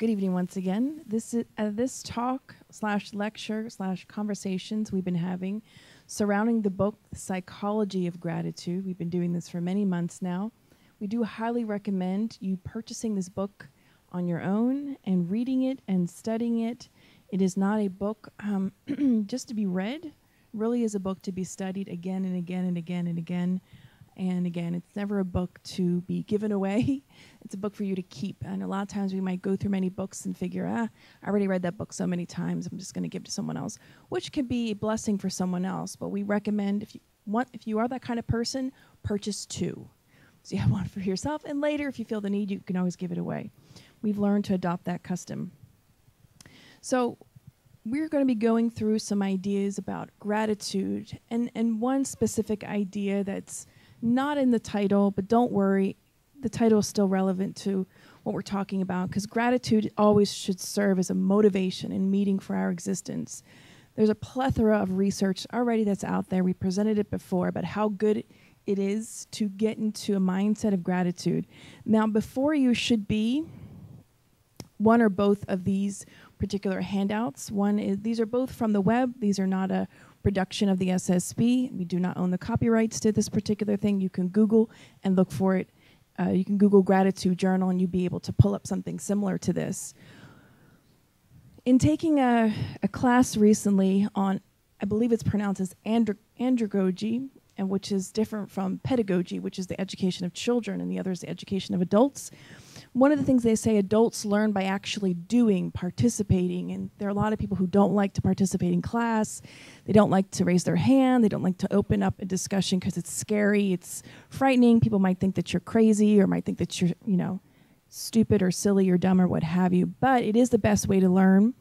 Good evening once again. This talk / lecture / conversations we've been having surrounding the book Psychology of Gratitude. We've been doing this for many months now. We do highly recommend you purchasing this book on your own and reading it and studying it. It is not a book just to be read. It really is a book to be studied again and again and again and again. And again, it's never a book to be given away. It's a book for you to keep. And a lot of times we might go through many books and figure, I already read that book so many times, I'm just going to give it to someone else, which can be a blessing for someone else. But we recommend, if you are that kind of person, purchase two. So you have one for yourself, and later, if you feel the need, you can always give it away. We've learned to adopt that custom. So we're going to be going through some ideas about gratitude, and one specific idea that's not in the title, but don't worry, the title is still relevant to what we're talking about, because gratitude always should serve as a motivation and meaning for our existence. There's a plethora of research already that's out there. We presented it before about how good it is to get into a mindset of gratitude. Now, before you should be one or both of these particular handouts. One is, these are both from the web. These are not a production of the SSB. We do not own the copyrights to this particular thing. You can Google and look for it. You can Google gratitude journal and you'll be able to pull up something similar to this. In taking a class recently on, I believe it's pronounced as andragogy, and which is different from pedagogy, which is the education of children, and the other is the education of adults. One of the things they say, adults learn by actually doing, participating, and there are a lot of people who don't like to participate in class. They don't like to raise their hand. They don't like to open up a discussion because it's scary, it's frightening. People might think that you're crazy or might think that you're, you know, stupid or silly or dumb or what have you, but it is the best way to learn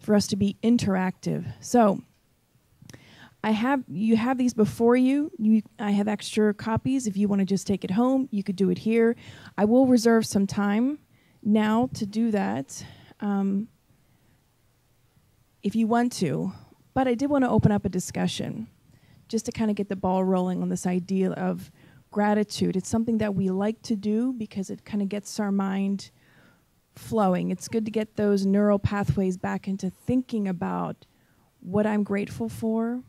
for us to be interactive. So, you have these before you. I have extra copies. If you want to just take it home, you could do it here. I will reserve some time now to do that if you want to. But I did want to open up a discussion just to kind of get the ball rolling on this idea of gratitude. It's something that we like to do because it kind of gets our mind flowing. It's good to get those neural pathways back into thinking about what I'm grateful for.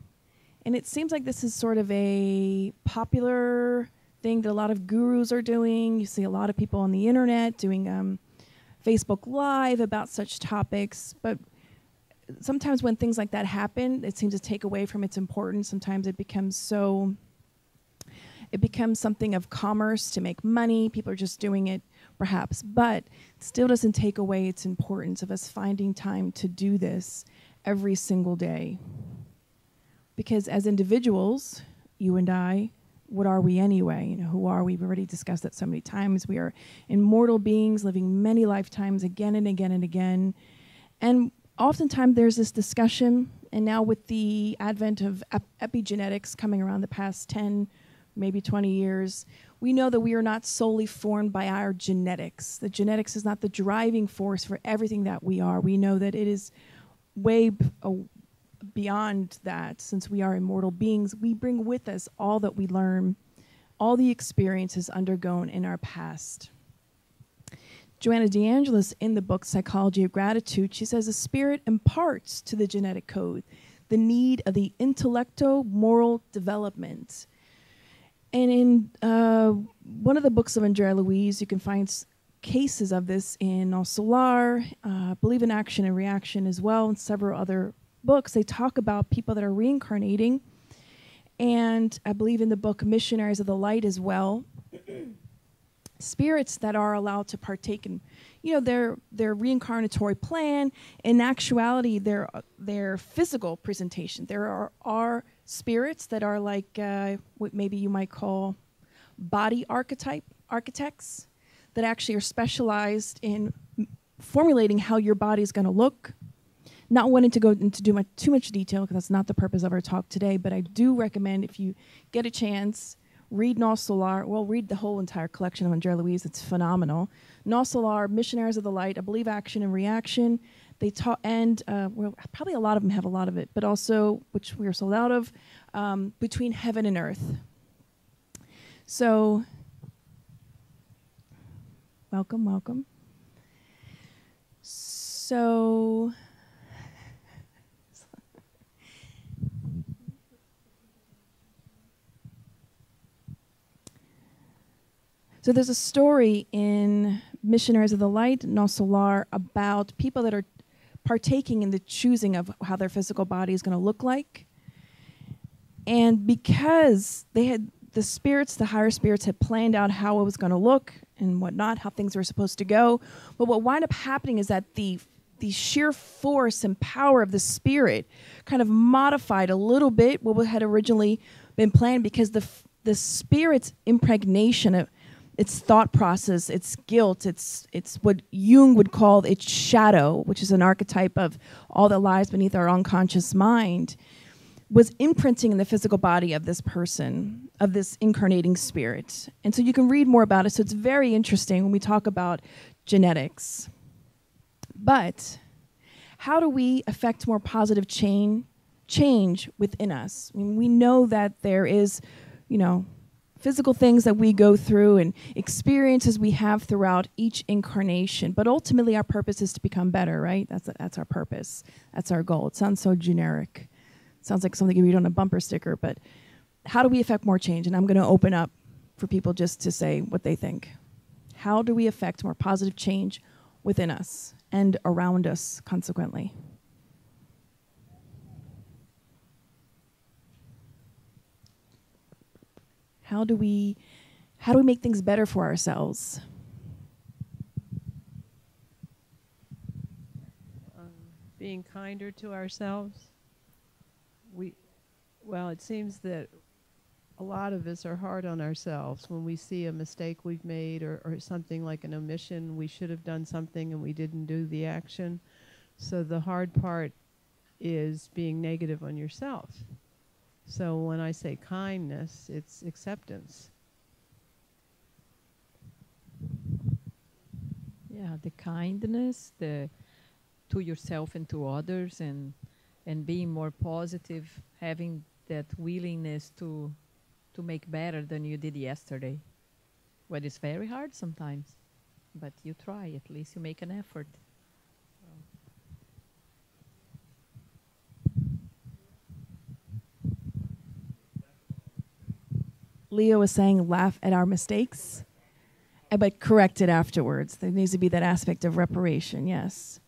And it seems like this is sort of a popular thing that a lot of gurus are doing. You see a lot of people on the internet doing Facebook Live about such topics. But sometimes when things like that happen, it seems to take away from its importance. Sometimes it becomes something of commerce to make money. People are just doing it, perhaps. But it still doesn't take away its importance of us finding time to do this every single day. Because as individuals, you and I, what are we anyway? You know, who are we? We've already discussed that so many times. We are immortal beings living many lifetimes again and again and again. And oftentimes there's this discussion, and now with the advent of epigenetics coming around the past 10, maybe 20 years, we know that we are not solely formed by our genetics. The genetics is not the driving force for everything that we are. We know that it is way beyond that. Since we are immortal beings, we bring with us all that we learn, all the experiences undergone in our past. Joanna de Angelis, in the book Psychology of Gratitude, she says, the spirit imparts to the genetic code the need of the intellecto-moral development. And in one of the books of Andrea Louise, you can find cases of this in Nosso Lar, I believe in Action and Reaction as well, and several other books. They talk about people that are reincarnating, and I believe in the book Missionaries of the Light as well, spirits that are allowed to partake in, you know, their reincarnatory plan. In actuality, their physical presentation. There are spirits that are like what maybe you might call body architects that actually are specialized in formulating how your body is going to look. Not wanting to go into too much detail, because that's not the purpose of our talk today, but I do recommend, if you get a chance, read Nosso Lar. Well, read the whole entire collection of Andrea Louise. It's phenomenal. Nosso Lar, Missionaries of the Light, I believe Action and Reaction. They taught, and well, probably a lot of them have a lot of it, but also, which we are sold out of, Between Heaven and Earth. So, welcome, welcome. So, there's a story in Missionaries of the Light, Nosso Lar, about people that are partaking in the choosing of how their physical body is going to look like. And because they had the spirits, the higher spirits had planned out how it was going to look and whatnot, how things were supposed to go. But what wound up happening is that the sheer force and power of the spirit kind of modified a little bit what had originally been planned, because the spirit's impregnation of its thought process, its guilt, it's what Jung would call its shadow, which is an archetype of all that lies beneath our unconscious mind, was imprinting in the physical body of this person, of this incarnating spirit. And so you can read more about it. So it's very interesting when we talk about genetics. But how do we affect more positive change within us? I mean, we know that there is, you know, physical things that we go through and experiences we have throughout each incarnation. But ultimately, our purpose is to become better, right? That's our purpose. That's our goal. It sounds so generic. It sounds like something you read on a bumper sticker. But how do we affect more change? And I'm going to open up for people just to say what they think. How do we affect more positive change within us and around us, consequently? How do we make things better for ourselves? Being kinder to ourselves. Well, it seems that a lot of us are hard on ourselves when we see a mistake we've made, or something like an omission. We should have done something and we didn't do the action. So the hard part is being negative on yourself. So when I say kindness, it's acceptance. Yeah, the kindness to yourself and to others, and being more positive, having that willingness to make better than you did yesterday. Well, it's very hard sometimes, but you try, at least you make an effort. Leo was saying, laugh at our mistakes, but correct it afterwards. There needs to be that aspect of reparation, yes.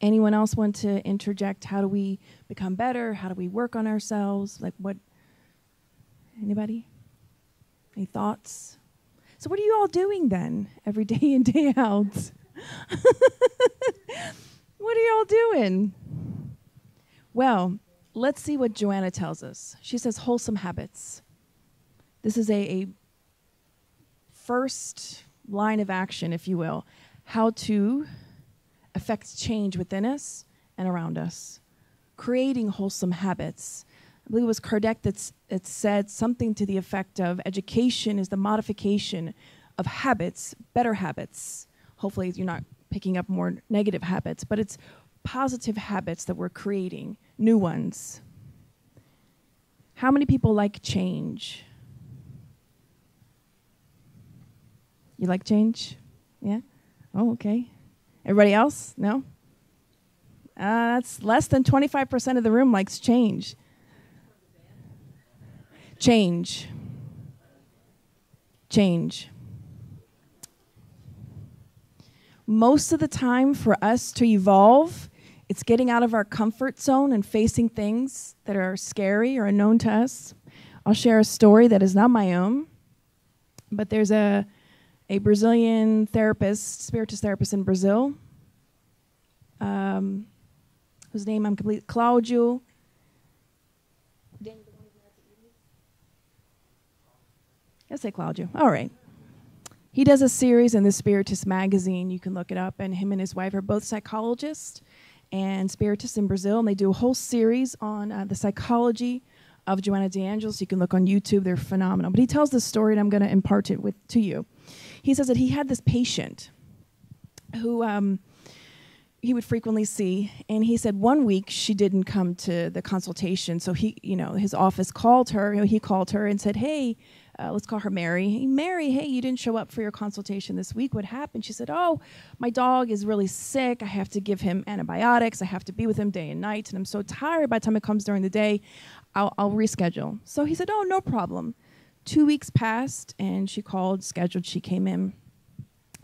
Anyone else want to interject? How do we become better? How do we work on ourselves? Like what? Anybody? Any thoughts? So what are you all doing then, every day in, day out? What are you all doing? Well, let's see what Joanna tells us. She says wholesome habits. This is a first line of action, if you will, how to affect change within us and around us. Creating wholesome habits. I believe it was Kardec that said something to the effect of education is the modification of habits, better habits. Hopefully you're not picking up more negative habits, but it's positive habits that we're creating, new ones. How many people like change? You like change? Yeah? Oh, okay. Everybody else? No? That's less than 25% of the room likes change. Change. Change. Most of the time for us to evolve, it's getting out of our comfort zone and facing things that are scary or unknown to us. I'll share a story that is not my own, but there's a Brazilian therapist, spiritist therapist in Brazil, whose name I'm complete, Claudio. I say Claudio, all right. He does a series in the Spiritist magazine, you can look it up, and him and his wife are both psychologists and spiritists in Brazil, and they do a whole series on the psychology of Joanna de Angelis. You can look on YouTube, they're phenomenal. But he tells this story, and I'm gonna impart it to you. He says that he had this patient who he would frequently see, and he said one week she didn't come to the consultation, so he, you know, his office called her, you know, he called her and said, hey, let's call her Mary. Hey, Mary, hey, you didn't show up for your consultation this week. What happened? She said, oh, my dog is really sick. I have to give him antibiotics. I have to be with him day and night, and I'm so tired. By the time it comes during the day, I'll reschedule. So he said, oh, no problem. 2 weeks passed, and she called, scheduled. She came in.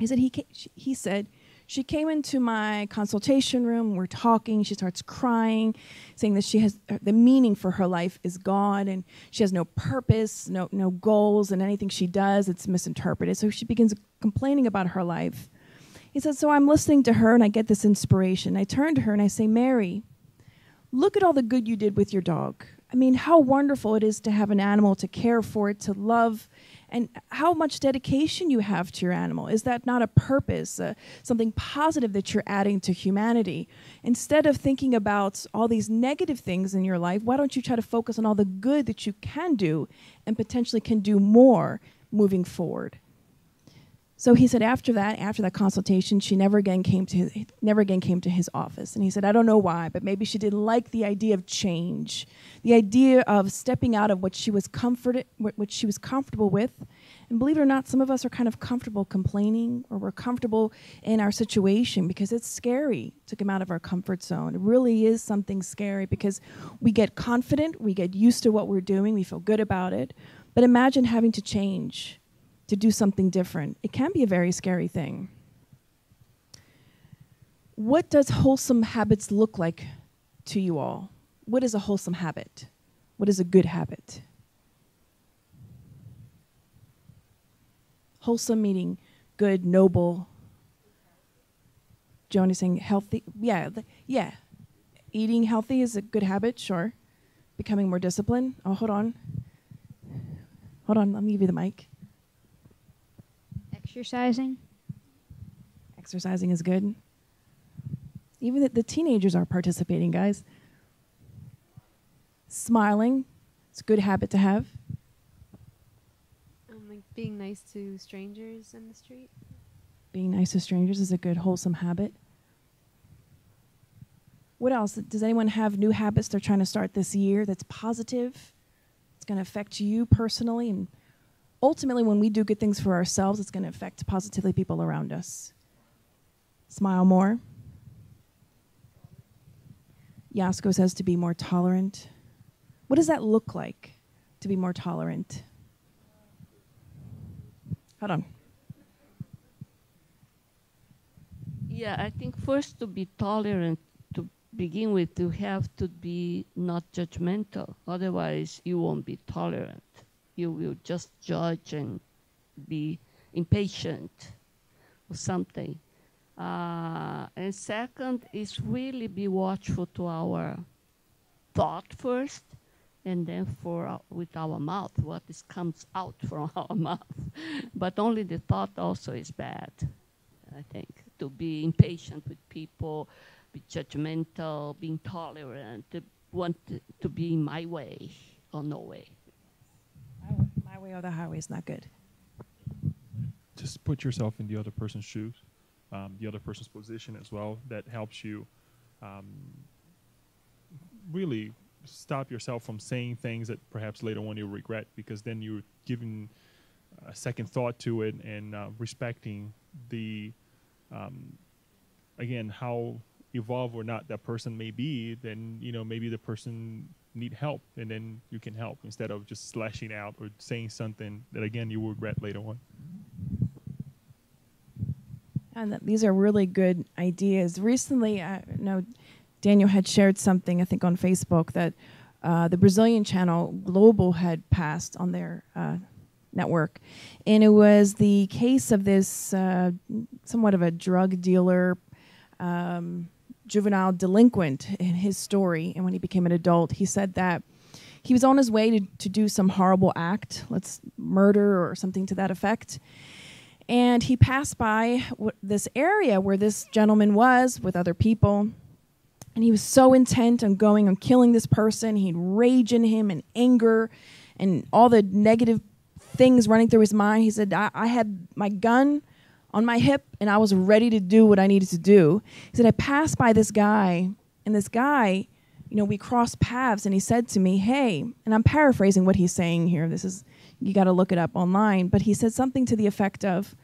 He said, she came into my consultation room. We're talking. She starts crying, saying that she has the meaning for her life is gone, and she has no purpose, no goals, and anything she does, it's misinterpreted. So she begins complaining about her life. He said, so I'm listening to her, and I get this inspiration. I turn to her, and I say, Mary, look at all the good you did with your dog. I mean, how wonderful it is to have an animal, to care for it, to love, and how much dedication you have to your animal. Is that not a purpose, something positive that you're adding to humanity? Instead of thinking about all these negative things in your life, why don't you try to focus on all the good that you can do and potentially can do more moving forward? So he said after that consultation, she never again came to his office. And he said, I don't know why, but maybe she didn't like the idea of change, the idea of stepping out of what she was comfortable with. And believe it or not, some of us are kind of comfortable complaining, or we're comfortable in our situation because it's scary to come out of our comfort zone. It really is something scary because we get confident, we get used to what we're doing, we feel good about it. But imagine having to change, to do something different. It can be a very scary thing. What does wholesome habits look like to you all? What is a wholesome habit? What is a good habit? Wholesome meaning good, noble. Joan is saying healthy. Yeah, yeah. Eating healthy is a good habit, sure. Becoming more disciplined. Oh, hold on. Hold on, let me give you the mic. Exercising. Exercising is good. Even the teenagers are participating, guys. Smiling. It's a good habit to have. Like being nice to strangers in the street. Being nice to strangers is a good, wholesome habit. What else? Does anyone have new habits they're trying to start this year that's positive? It's going to affect you personally, and ultimately, when we do good things for ourselves, it's going to affect positively people around us. Smile more. Yasko says to be more tolerant. What does that look like, to be more tolerant? Hold on. Yeah, I think first to be tolerant, to begin with, you have to be not judgmental. Otherwise, you won't be tolerant. You will just judge and be impatient or something. And second is really be watchful to our thought first, and then with our mouth, what comes out from our mouth. But only the thought also is bad, I think. To be impatient with people, be judgmental, be intolerant, want to be my way or no way. My way or the highway is not good. Just put yourself in the other person's shoes, the other person's position as well. That helps you really stop yourself from saying things that perhaps later on you'll regret, because then you're giving a second thought to it and respecting the, again, how evolved or not that person may be. Then, you know, maybe the person need help, and then you can help instead of just slashing out or saying something that, again, you will regret later on. And these are really good ideas. Recently, I know Daniel had shared something, I think, on Facebook that the Brazilian channel Global had passed on their network. And it was the case of this somewhat of a drug dealer, juvenile delinquent in his story, and when he became an adult, he said that he was on his way to do some horrible act, let's murder or something to that effect, and he passed by this area where this gentleman was with other people, and he was so intent on going and killing this person, he had rage in him and anger and all the negative things running through his mind. He said, I had my gun on my hip, and I was ready to do what I needed to do. He said, I passed by this guy, and this guy, you know, we crossed paths, and he said to me, hey, and I'm paraphrasing what he's saying here. This is, you got to look it up online. But he said something to the effect of,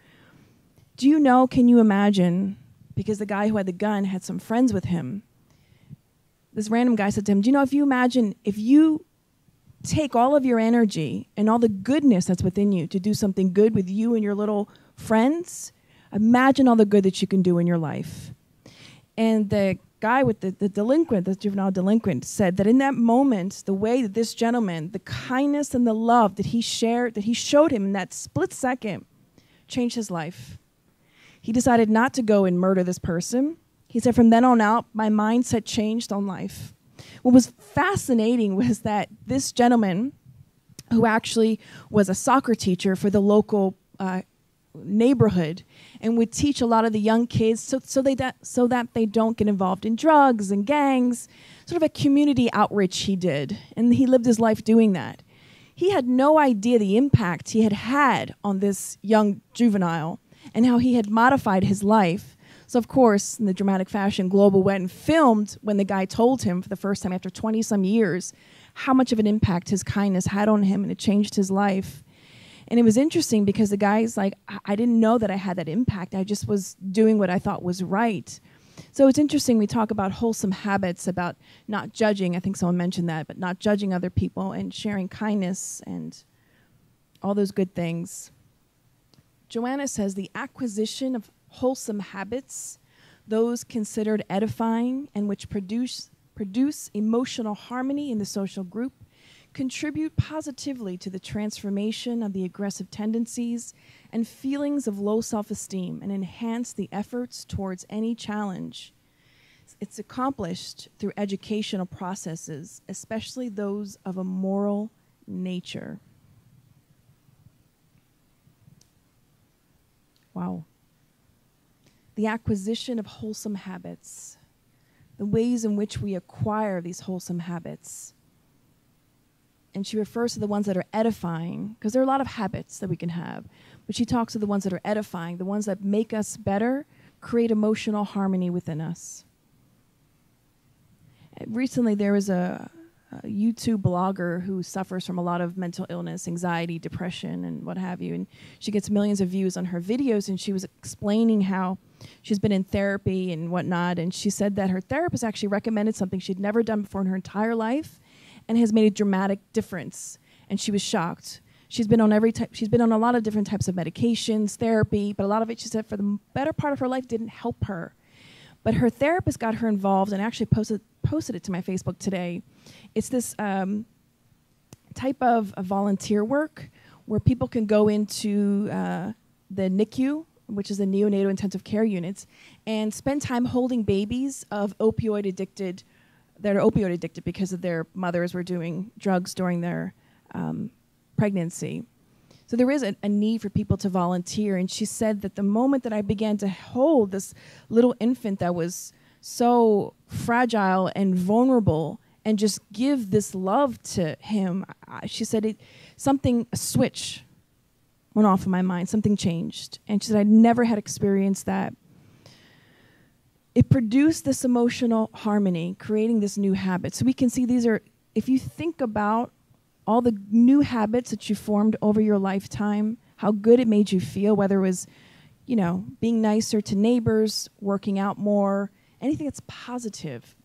do you know, can you imagine, because the guy who had the gun had some friends with him. This random guy said to him, do you know, if you imagine, if you take all of your energy and all the goodness that's within you to do something good with you and your little friends, imagine all the good that you can do in your life. And the guy with the juvenile delinquent, said that in that moment, the way that this gentleman, the kindness and the love that he shared, that he showed him in that split second, changed his life. He decided not to go and murder this person. He said, from then on out, my mindset changed on life. What was fascinating was that this gentleman, who actually was a soccer teacher for the local neighborhood, and would teach a lot of the young kids so that they don't get involved in drugs and gangs, sort of a community outreach he did, and he lived his life doing that. He had no idea the impact he had had on this young juvenile and how he had modified his life. So, of course, in the dramatic fashion, Global went and filmed when the guy told him for the first time after 20-some years how much of an impact his kindness had on him, and it changed his life. And it was interesting because the guy's like, I didn't know that I had that impact. I just was doing what I thought was right. So it's interesting. We talk about wholesome habits, about not judging. I think someone mentioned that, but not judging other people and sharing kindness and all those good things. Joanna says, the acquisition of wholesome habits, those considered edifying and which produce emotional harmony in the social group, contribute positively to the transformation of the aggressive tendencies and feelings of low self-esteem, and enhance the efforts towards any challenge. It's accomplished through educational processes, especially those of a moral nature. Wow. The acquisition of wholesome habits, the ways in which we acquire these wholesome habits. And she refers to the ones that are edifying, because there are a lot of habits that we can have, but she talks of the ones that are edifying, the ones that make us better, create emotional harmony within us. Recently, there was a YouTube blogger who suffers from a lot of mental illness, anxiety, depression, and what have you. And she gets millions of views on her videos, and she was explaining how she's been in therapy and whatnot. And she said that her therapist actually recommended something she'd never done before in her entire life and has made a dramatic difference. And she was shocked. She's been on a lot of different types of medications, therapy, but a lot of it, she said, for the better part of her life didn't help her. But her therapist got her involved and actually posted it to my Facebook today. It's this type of volunteer work where people can go into the NICU, which is the neonatal intensive care units, and spend time holding babies of opioid addicted because of their mothers were doing drugs during their pregnancy. So there is a need for people to volunteer. And she said that the moment that I began to hold this little infant that was so fragile and vulnerable and just give this love to him, she said a switch went off in my mind, something changed. And she said, I never had experienced that. It produced this emotional harmony, creating this new habit. So we can see these are, if you think about all the new habits that you formed over your lifetime, how good it made you feel, whether it was, you know, being nicer to neighbors, working out more, anything that's positive,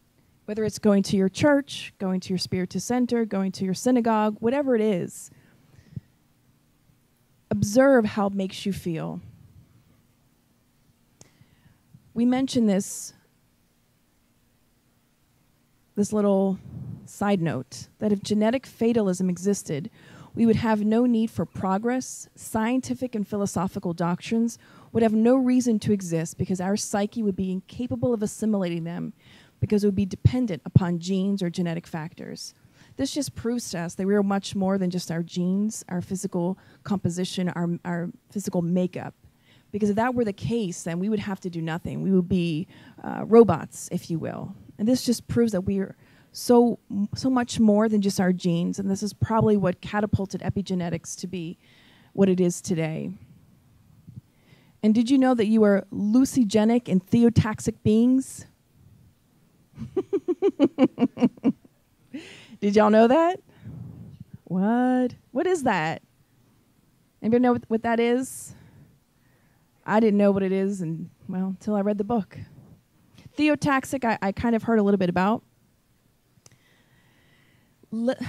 whether it's going to your church, going to your spiritist center, going to your synagogue, whatever it is. Observe how it makes you feel. We mentioned this little side note, that if genetic fatalism existed, we would have no need for progress. Scientific and philosophical doctrines would have no reason to exist because our psyche would be incapable of assimilating them because it would be dependent upon genes or genetic factors. This just proves to us that we are much more than just our genes, our physical composition, our physical makeup. Because if that were the case, then we would have to do nothing. We would be robots, if you will. And this just proves that we are so much more than just our genes, and this is probably what catapulted epigenetics to be what it is today. And did you know that you are lucigenic and theotaxic beings? Did y'all know that? What? What is that? Anybody know what that is? I didn't know what it is, and well, until I read the book. Theotaxic, I kind of heard a little bit about. If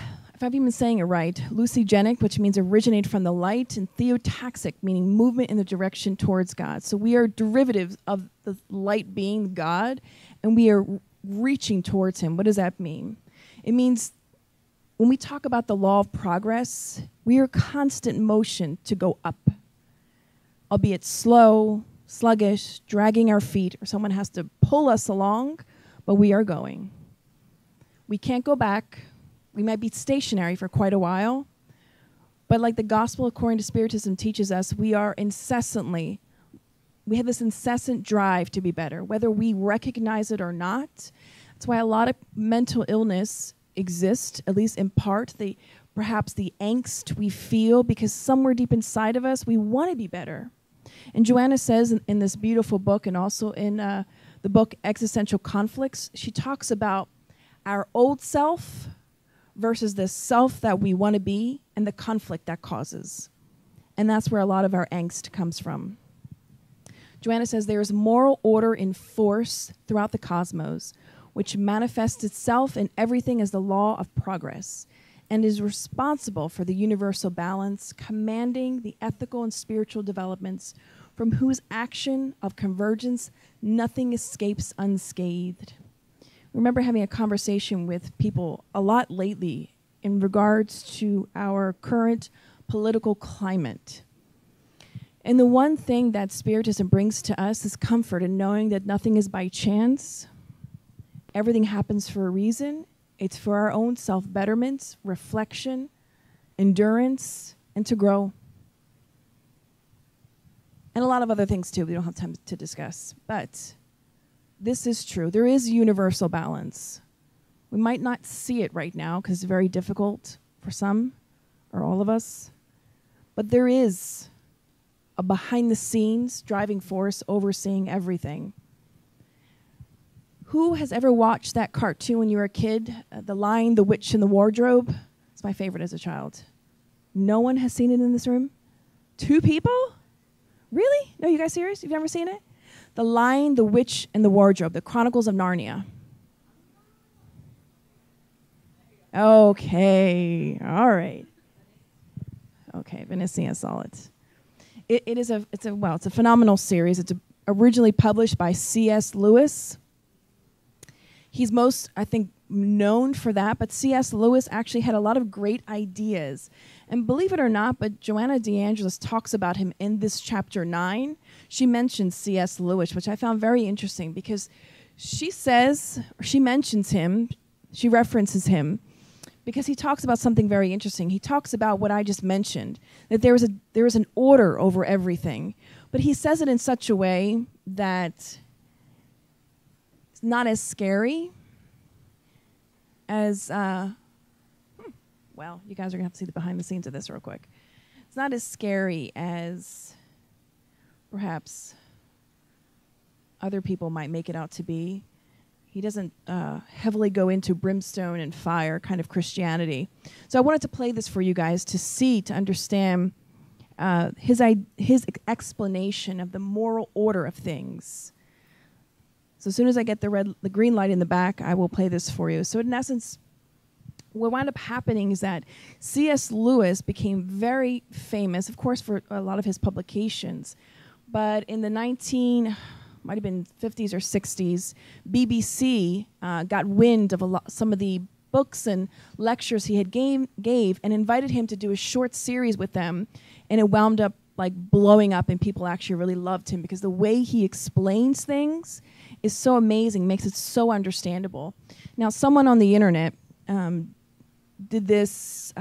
I've even saying it right, lucigenic, which means originate from the light, and theotaxic, meaning movement in the direction towards God. So we are derivatives of the light being God, and we are reaching towards him. What does that mean? It means when we talk about the law of progress, we are constant motion to go up, albeit slow, sluggish, dragging our feet, or someone has to pull us along, but we are going. We can't go back. We might be stationary for quite a while, but like the gospel according to Spiritism teaches us, we have this incessant drive to be better, whether we recognize it or not. That's why a lot of mental illness exists, at least in part, perhaps the angst we feel, because somewhere deep inside of us, we want to be better. And Joanna says in this beautiful book, and also in the book Existential Conflicts, she talks about our old self versus the self that we want to be and the conflict that causes. And that's where a lot of our angst comes from. Joanna says, there is moral order in force throughout the cosmos, which manifests itself in everything as the law of progress, and is responsible for the universal balance, commanding the ethical and spiritual developments, from whose action of convergence nothing escapes unscathed. I remember having a conversation with people a lot lately in regards to our current political climate. And the one thing that Spiritism brings to us is comfort in knowing that nothing is by chance. Everything happens for a reason. It's for our own self-betterment, reflection, endurance, and to grow. And a lot of other things, too, we don't have time to discuss. But this is true. There is universal balance. We might not see it right now because it's very difficult for some or all of us. But there is a behind-the-scenes driving force overseeing everything. Who has ever watched that cartoon when you were a kid, The Lion, the Witch, and the Wardrobe? It's my favorite as a child. No one has seen it in this room? 2 people? Really? No, you guys serious? You've never seen it? The Lion, the Witch, and the Wardrobe, the Chronicles of Narnia. Okay, all right. Okay, Vanessa saw it. It's a phenomenal series. It's originally published by C.S. Lewis. He's most, I think, known for that, but C.S. Lewis actually had a lot of great ideas. And believe it or not, but Joanna de Angelis talks about him in this chapter 9. She mentions C.S. Lewis, which I found very interesting because she mentions him, she references him, because he talks about something very interesting. He talks about what I just mentioned, that there is an order over everything. But he says it in such a way that it's not as scary as, well, you guys are gonna have to see the behind the scenes of this real quick. It's not as scary as perhaps other people might make it out to be. He doesn't heavily go into brimstone and fire kind of Christianity. So I wanted to play this for you guys to see, to understand his explanation of the moral order of things. So as soon as I get the green light in the back, I will play this for you. So in essence, what wound up happening is that C.S. Lewis became very famous, of course, for a lot of his publications, but in the might have been 50s or 60s, BBC got wind of some of the books and lectures he had gave and invited him to do a short series with them, and it wound up like blowing up, and people actually really loved him because the way he explains things is so amazing, makes it so understandable. Now, someone on the internet did this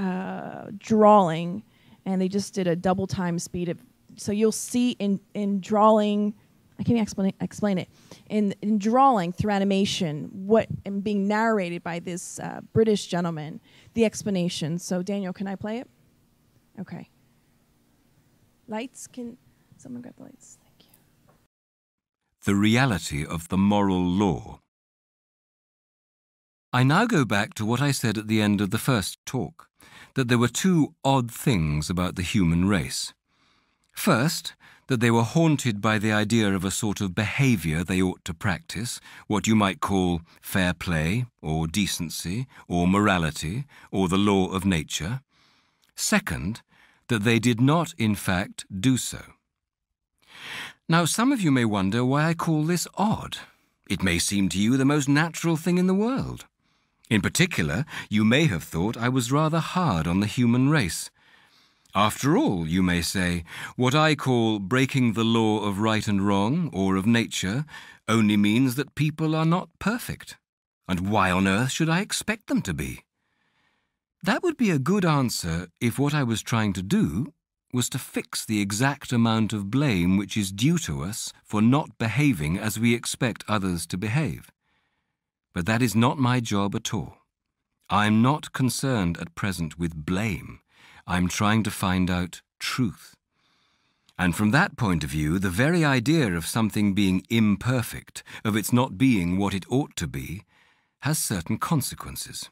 drawing, and they just did a double time speed. So you'll see in drawing, I can't explain it. In drawing through animation, and being narrated by this British gentleman, the explanation. So Daniel, can I play it? Okay. Lights, can someone grab the lights? Thank you. the reality of the moral law. I now go back to what I said at the end of the first talk, that there were two odd things about the human race. First, that they were haunted by the idea of a sort of behaviour they ought to practice, what you might call fair play, or decency, or morality, or the law of nature. Second, that they did not, in fact, do so. Now, some of you may wonder why I call this odd. It may seem to you the most natural thing in the world. In particular, you may have thought I was rather hard on the human race. After all, you may say, what I call breaking the law of right and wrong, or of nature, only means that people are not perfect. And why on earth should I expect them to be? That would be a good answer if what I was trying to do was to fix the exact amount of blame which is due to us for not behaving as we expect others to behave. But that is not my job at all. I'm not concerned at present with blame. I'm trying to find out truth. And from that point of view, the very idea of something being imperfect, of its not being what it ought to be, has certain consequences.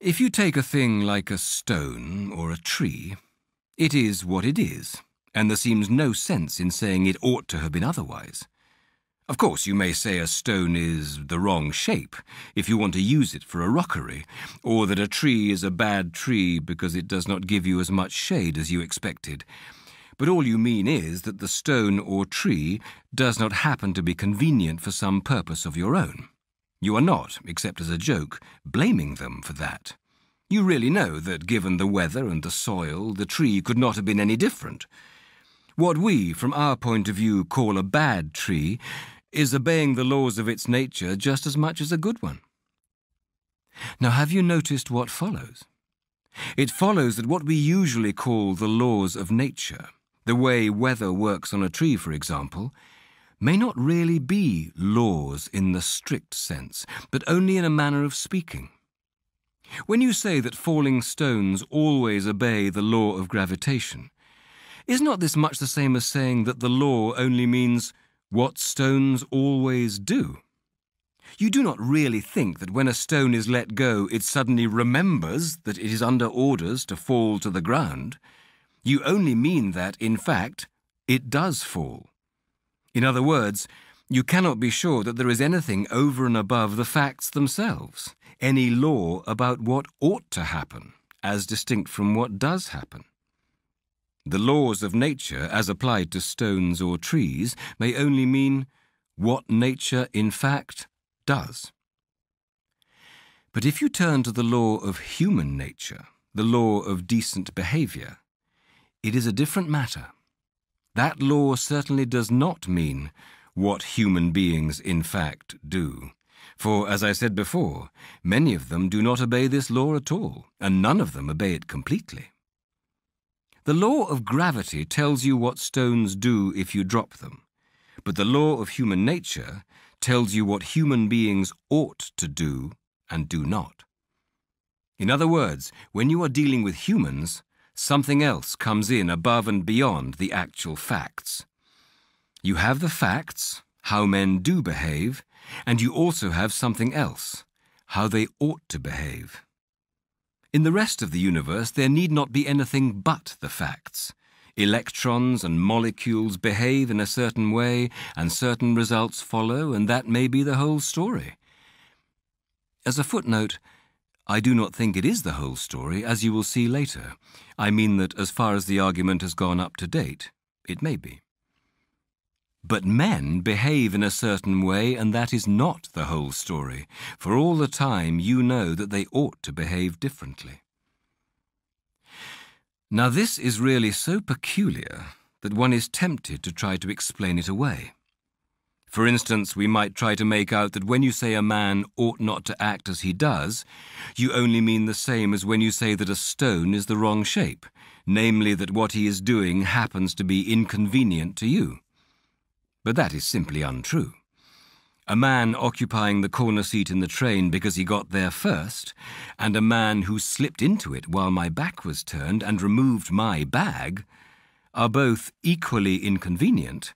If you take a thing like a stone or a tree, it is what it is, and there seems no sense in saying it ought to have been otherwise. Of course, you may say a stone is the wrong shape if you want to use it for a rockery, or that a tree is a bad tree because it does not give you as much shade as you expected. But all you mean is that the stone or tree does not happen to be convenient for some purpose of your own. You are not, except as a joke, blaming them for that. You really know that given the weather and the soil, the tree could not have been any different. What we, from our point of view, call a bad tree is obeying the laws of its nature just as much as a good one. Now, have you noticed what follows? It follows that what we usually call the laws of nature, the way weather works on a tree, for example, may not really be laws in the strict sense, but only in a manner of speaking. When you say that falling stones always obey the law of gravitation, is not this much the same as saying that the law only means what stones always do? You do not really think that when a stone is let go, it suddenly remembers that it is under orders to fall to the ground. You only mean that, in fact, it does fall. In other words, you cannot be sure that there is anything over and above the facts themselves, any law about what ought to happen, as distinct from what does happen. The laws of nature, as applied to stones or trees, may only mean what nature, in fact, does. But if you turn to the law of human nature, the law of decent behaviour, it is a different matter. That law certainly does not mean what human beings, in fact, do. For, as I said before, many of them do not obey this law at all, and none of them obey it completely. The law of gravity tells you what stones do if you drop them, but the law of human nature tells you what human beings ought to do and do not. In other words, when you are dealing with humans, something else comes in above and beyond the actual facts. You have the facts, how men do behave, and you also have something else, how they ought to behave. In the rest of the universe, there need not be anything but the facts. Electrons and molecules behave in a certain way, and certain results follow, and that may be the whole story. As a footnote, I do not think it is the whole story, as you will see later. I mean that as far as the argument has gone up to date, it may be. But men behave in a certain way, and that is not the whole story, for all the time you know that they ought to behave differently. Now, this is really so peculiar that one is tempted to try to explain it away. For instance, we might try to make out that when you say a man ought not to act as he does, you only mean the same as when you say that a stone is the wrong shape, namely that what he is doing happens to be inconvenient to you. But that is simply untrue. A man occupying the corner seat in the train because he got there first, and a man who slipped into it while my back was turned and removed my bag, are both equally inconvenient,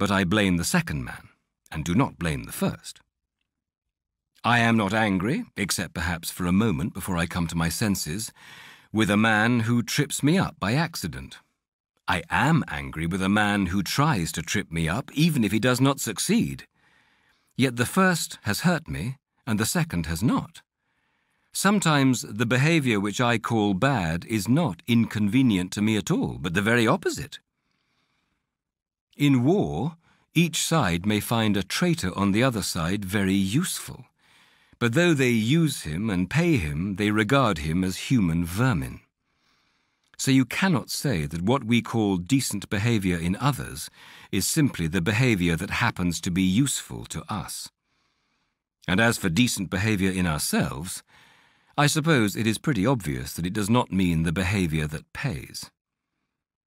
but I blame the second man, and do not blame the first. I am not angry, except perhaps for a moment before I come to my senses, with a man who trips me up by accident. I am angry with a man who tries to trip me up, even if he does not succeed. Yet the first has hurt me, and the second has not. Sometimes the behaviour which I call bad is not inconvenient to me at all, but the very opposite. In war, each side may find a traitor on the other side very useful. But though they use him and pay him, they regard him as human vermin. So you cannot say that what we call decent behaviour in others is simply the behaviour that happens to be useful to us. And as for decent behaviour in ourselves, I suppose it is pretty obvious that it does not mean the behaviour that pays.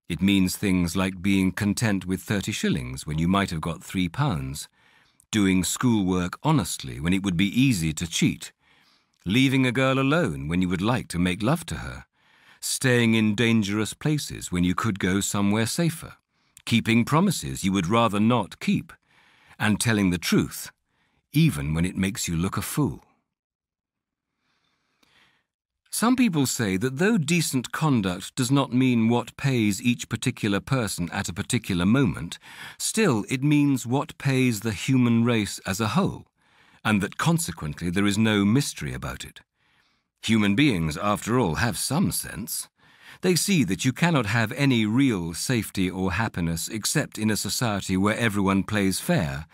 It means things like being content with 30 shillings when you might have got 3 pounds, doing schoolwork honestly when it would be easy to cheat, leaving a girl alone when you would like to make love to her, staying in dangerous places when you could go somewhere safer, keeping promises you would rather not keep, and telling the truth, even when it makes you look a fool. Some people say that though decent conduct does not mean what pays each particular person at a particular moment, still it means what pays the human race as a whole, and that consequently there is no mystery about it. Human beings, after all, have some sense. They see that you cannot have any real safety or happiness except in a society where everyone plays fair,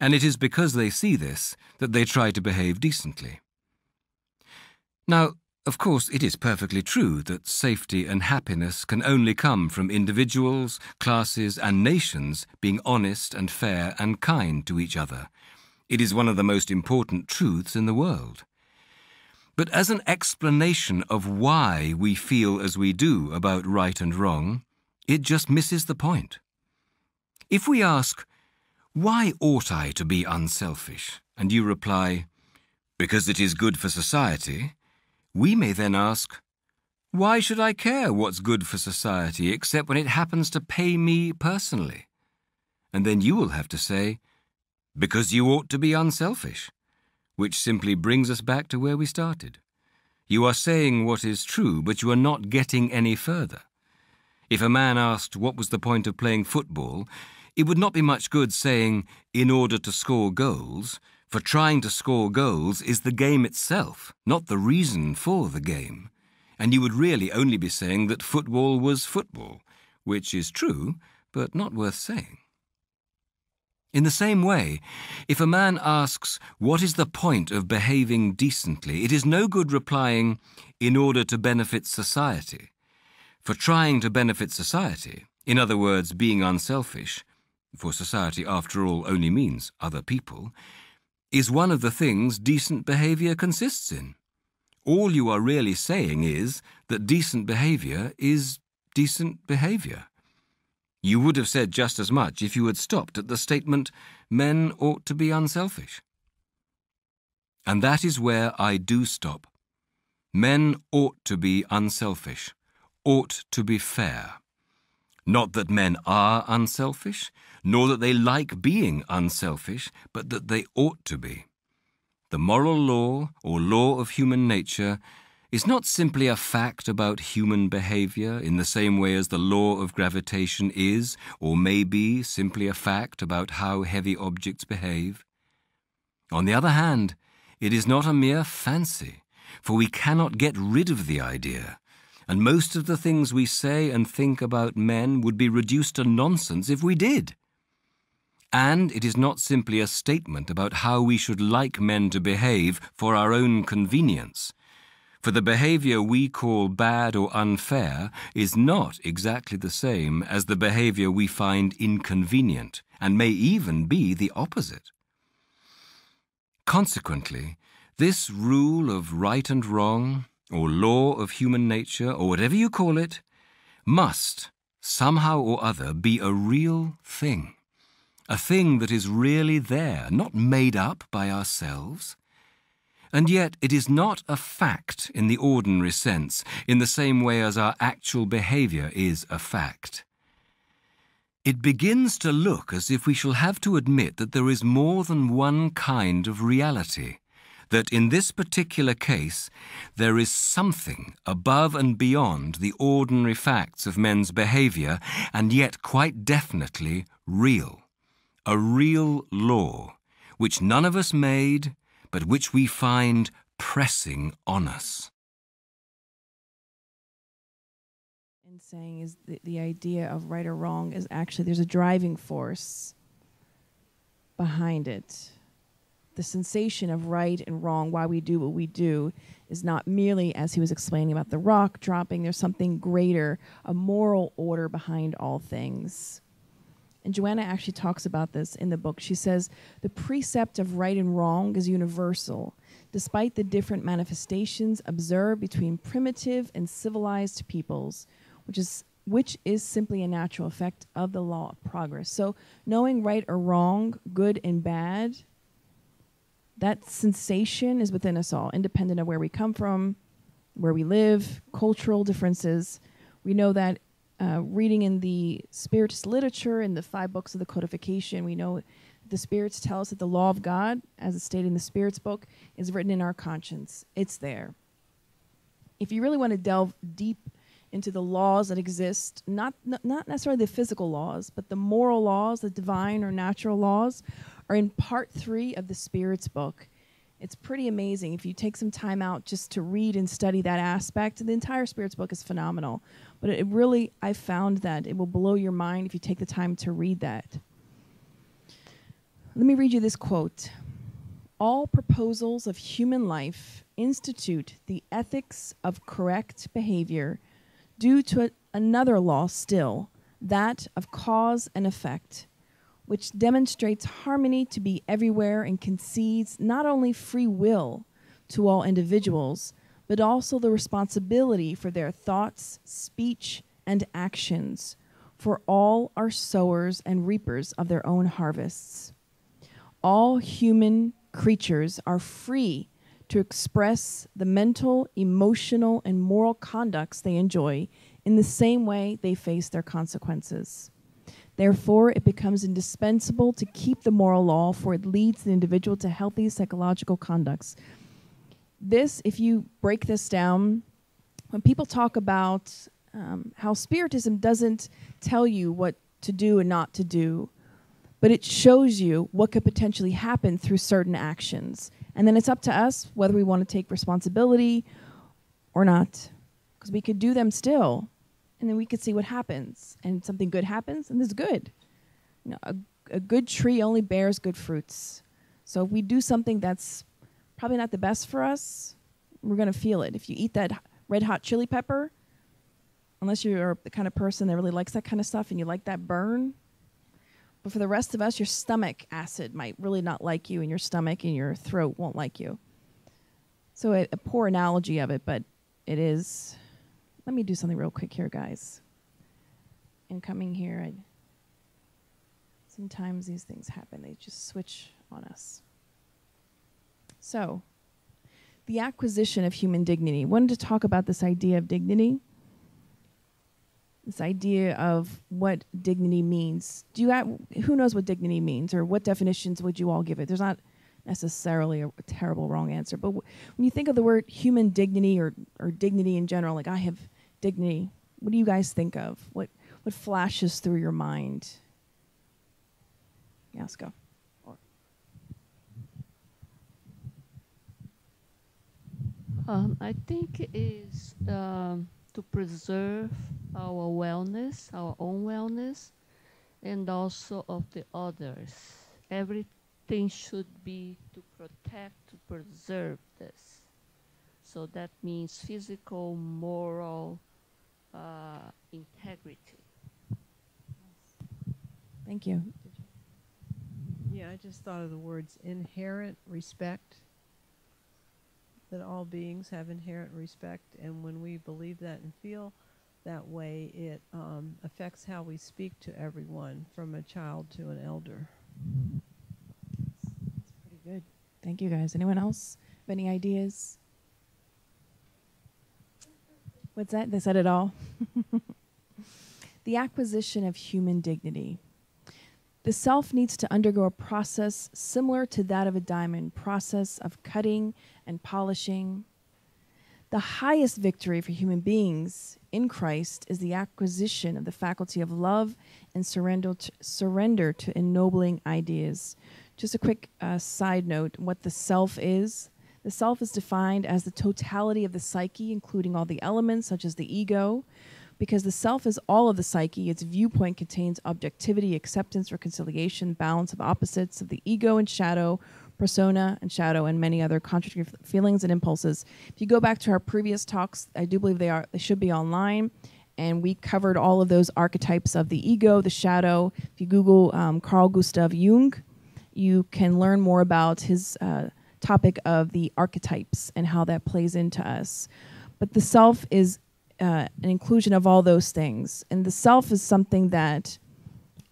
and it is because they see this that they try to behave decently. Now, of course, it is perfectly true that safety and happiness can only come from individuals, classes, and nations being honest and fair and kind to each other. It is one of the most important truths in the world. But as an explanation of why we feel as we do about right and wrong, it just misses the point. If we ask, "Why ought I to be unselfish?" and you reply, "Because it is good for society," we may then ask, why should I care what's good for society except when it happens to pay me personally? And then you will have to say, because you ought to be unselfish, which simply brings us back to where we started. You are saying what is true, but you are not getting any further. If a man asked what was the point of playing football, it would not be much good saying, in order to score goals, for trying to score goals is the game itself, not the reason for the game. And you would really only be saying that football was football, which is true, but not worth saying. In the same way, if a man asks, what is the point of behaving decently, it is no good replying, in order to benefit society. For trying to benefit society, in other words, being unselfish, for society after all only means other people, is one of the things decent behaviour consists in. All you are really saying is that decent behaviour is decent behaviour. You would have said just as much if you had stopped at the statement, men ought to be unselfish. And that is where I do stop. Men ought to be unselfish, ought to be fair. Not that men are unselfish, nor that they like being unselfish, but that they ought to be. The moral law, or law of human nature, is not simply a fact about human behaviour in the same way as the law of gravitation is, or may be, simply a fact about how heavy objects behave. On the other hand, it is not a mere fancy, for we cannot get rid of the idea. And most of the things we say and think about men would be reduced to nonsense if we did. And it is not simply a statement about how we should like men to behave for our own convenience. For the behaviour we call bad or unfair is not exactly the same as the behaviour we find inconvenient, and may even be the opposite. Consequently, this rule of right and wrong, or law of human nature, or whatever you call it, must, somehow or other, be a real thing. A thing that is really there, not made up by ourselves. And yet it is not a fact in the ordinary sense, in the same way as our actual behaviour is a fact. It begins to look as if we shall have to admit that there is more than one kind of reality, that in this particular case there is something above and beyond the ordinary facts of men's behaviour and yet quite definitely real, a real law which none of us made but which we find pressing on us. Saying is the idea of right or wrong is actually there's a driving force behind it. The sensation of right and wrong, why we do what we do, is not merely, as he was explaining about the rock dropping, there's something greater, a moral order behind all things. And Joanna actually talks about this in the book. She says, the precept of right and wrong is universal, despite the different manifestations observed between primitive and civilized peoples, which is simply a natural effect of the law of progress. So knowing right or wrong, good and bad, that sensation is within us all, independent of where we come from, where we live, cultural differences. We know that reading in the Spiritist literature, in the 5 books of the codification, we know the Spirits tell us that the law of God, as it's stated in the Spirit's book, is written in our conscience. It's there. If you really want to delve deep into the laws that exist, not necessarily the physical laws, but the moral laws, the divine or natural laws, are in part 3 of the Spirit's book. It's pretty amazing. If you take some time out just to read and study that aspect, the entire Spirit's book is phenomenal. But it really, I found that it will blow your mind if you take the time to read that. Let me read you this quote. All proposals of human life institute the ethics of correct behavior due to another law still, that of cause and effect, which demonstrates harmony to be everywhere and concedes not only free will to all individuals, but also the responsibility for their thoughts, speech, and actions, for all are sowers and reapers of their own harvests. All human creatures are free to express the mental, emotional, and moral conducts they enjoy in the same way they face their consequences. Therefore, it becomes indispensable to keep the moral law, for it leads the individual to healthy psychological conducts. This, if you break this down, when people talk about how Spiritism doesn't tell you what to do and not to do, but it shows you what could potentially happen through certain actions. And then it's up to us whether we want to take responsibility or not, because we could do them still, and then we could see what happens. And something good happens, and it's good. You know, a good tree only bears good fruits. So if we do something that's probably not the best for us, we're going to feel it. If you eat that red hot chili pepper, unless you're the kind of person that really likes that kind of stuff and you like that burn, but for the rest of us, your stomach acid might really not like you, and your stomach and your throat won't like you. So a poor analogy of it, but it is. Let me do something real quick here, guys. In coming here, sometimes these things happen. They just switch on us. So the acquisition of human dignity. I wanted to talk about this idea of dignity. This idea of what dignity means. Who knows what dignity means, or what definitions would you all give it? There's not necessarily a terrible wrong answer, but when you think of the word human dignity or dignity in general, like I have dignity, what do you guys think of? What flashes through your mind? Yeah, let's go. I think it is to preserve our wellness, our own wellness, and also of the others. Everything should be to protect, to preserve this. So that means physical, moral integrity. Thank you. Yeah, I just thought of the words inherent respect, that all beings have inherent respect, and when we believe that and feel that way, it affects how we speak to everyone, from a child to an elder. That's pretty good. Thank you, guys. Anyone else have any ideas? What's that? They said it all. the acquisition of human dignity. The self needs to undergo a process similar to that of a diamond, process of cutting and polishing. The highest victory for human beings in Christ is the acquisition of the faculty of love and surrender to ennobling ideas. Just a quick side note, what the self is. The self is defined as the totality of the psyche, including all the elements, such as the ego. Because the self is all of the psyche, its viewpoint contains objectivity, acceptance, reconciliation, balance of opposites of the ego and shadow, persona and shadow, and many other contradictory feelings and impulses. If you go back to our previous talks, I do believe they should be online, and we covered all of those archetypes of the ego, the shadow. If you Google Carl Gustav Jung, you can learn more about his topic of the archetypes and how that plays into us. But the self is an inclusion of all those things. And the self is something that,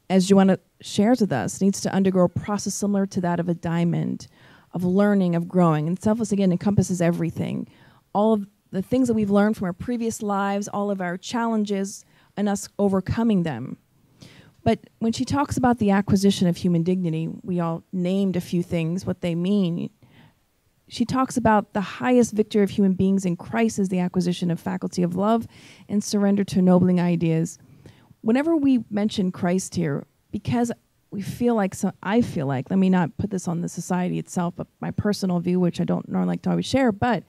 as Joanna shares with us, needs to undergo a process similar to that of a diamond, of learning, of growing. And selfless, again, encompasses everything. All of the things that we've learned from our previous lives, all of our challenges, and us overcoming them. But when she talks about the acquisition of human dignity, we all named a few things, what they mean. She talks about the highest victory of human beings in Christ is the acquisition of faculty of love and surrender to ennobling ideas. Whenever we mention Christ here, because we feel like, I feel like, let me not put this on the society itself, but my personal view, which I don't normally like to always share, but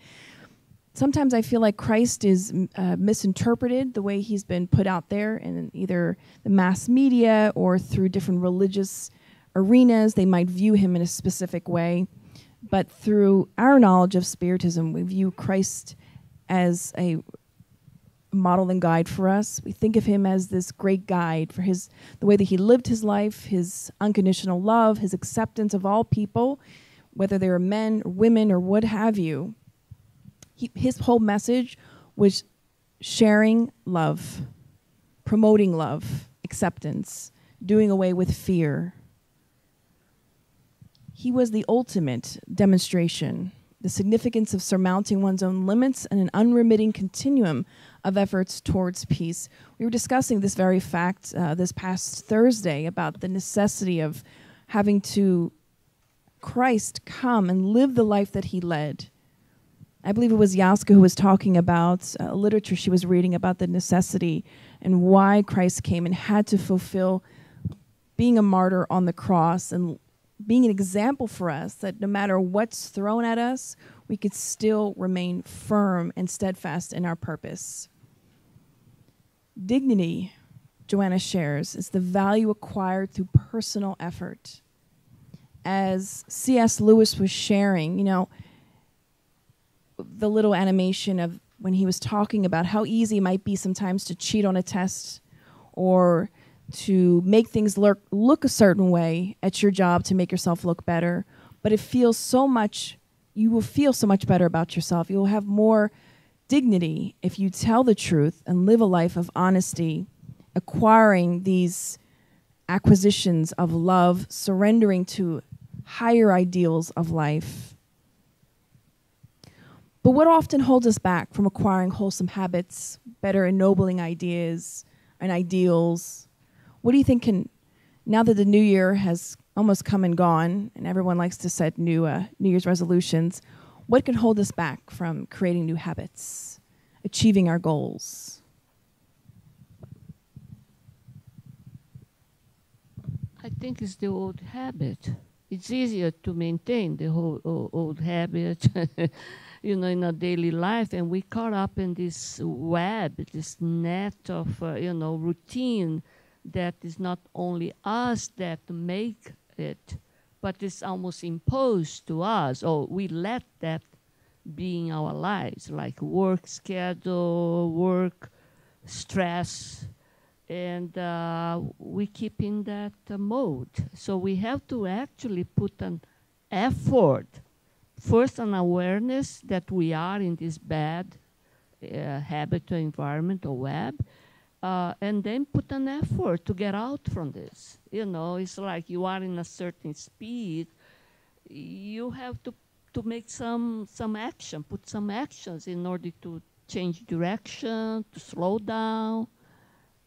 sometimes I feel like Christ is misinterpreted the way he's been put out there in either the mass media or through different religious arenas. They might view him in a specific way. But through our knowledge of Spiritism, we view Christ as a model and guide for us. We think of him as this great guide for the way that he lived his life, his unconditional love, his acceptance of all people, whether they were men or women or what have you. His whole message was sharing love, promoting love, acceptance, doing away with fear. He was the ultimate demonstration, the significance of surmounting one's own limits and an unremitting continuum of efforts towards peace. We were discussing this very fact this past Thursday about the necessity of having to Christ come and live the life that he led. I believe it was Yaska who was talking about literature she was reading about the necessity and why Christ came and had to fulfill being a martyr on the cross and being an example for us that no matter what's thrown at us, we could still remain firm and steadfast in our purpose. Dignity, Joanna shares, is the value acquired through personal effort. As C.S. Lewis was sharing, you know, the little animation of when he was talking about how easy it might be sometimes to cheat on a test or to make things look a certain way at your job to make yourself look better. But it feels so much, you will feel so much better about yourself. You will have more dignity if you tell the truth and live a life of honesty, acquiring these acquisitions of love, surrendering to higher ideals of life. But what often holds us back from acquiring wholesome habits, better ennobling ideas and ideals? What do you think can, now that the new year has almost come and gone, and everyone likes to set New Year's resolutions, what can hold us back from creating new habits, achieving our goals? I think it's the old habit. It's easier to maintain the whole old habit, you know, in our daily life, and we caught up in this web, this net of, you know, routine. That is not only us that make it, but it's almost imposed to us, or we let that be in our lives, like work schedule, work stress, and we keep in that mode. So we have to actually put an effort, first an awareness that we are in this bad habit or environment or web, and then put an effort to get out from this. You know, it's like you are in a certain speed. You have to make some action, put some actions in order to change direction, to slow down,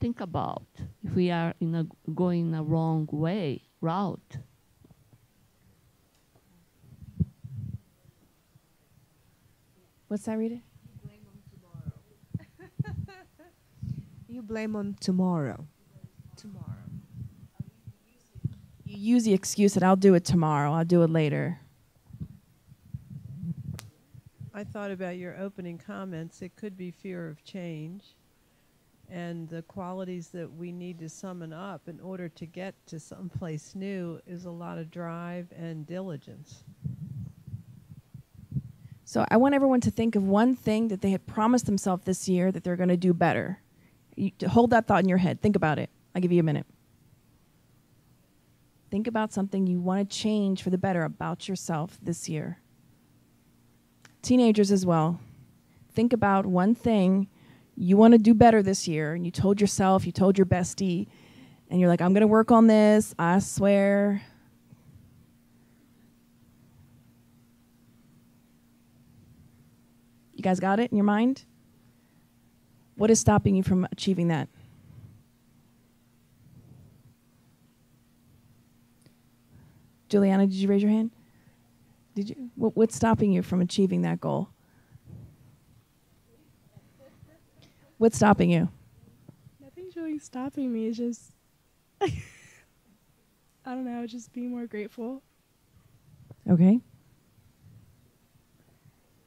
think about if we are in a, going a wrong way, route. What's that, Rita? You blame on tomorrow. You blame on tomorrow. You use the excuse that I'll do it tomorrow, I'll do it later. I thought about your opening comments. It could be fear of change and the qualities that we need to summon up in order to get to someplace new is a lot of drive and diligence. So I want everyone to think of one thing that they had promised themselves this year that they're going to do better. You, hold that thought in your head. Think about it. I'll give you a minute. Think about something you want to change for the better about yourself this year. Teenagers as well. Think about one thing you want to do better this year, and you told yourself, you told your bestie, and you're like, I'm going to work on this, I swear. You guys got it in your mind? What is stopping you from achieving that? Juliana, did you raise your hand? Did you? What's stopping you from achieving that goal? What's stopping you? Nothing's really stopping me. It's just, I don't know, just being more grateful. Okay.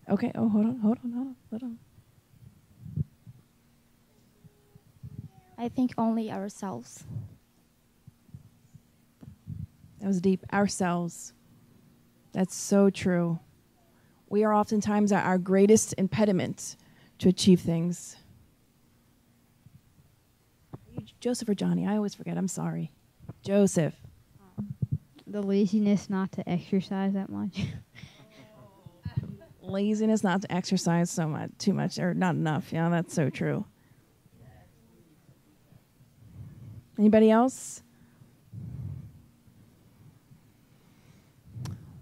Okay. Oh, hold on. I think only ourselves. That was deep. Ourselves. That's so true. We are oftentimes our greatest impediment to achieve things. Joseph or Johnny? I always forget. I'm sorry. Joseph. The laziness not to exercise that much. Laziness not to exercise so much, too much, or not enough. Yeah, that's so true. Anybody else?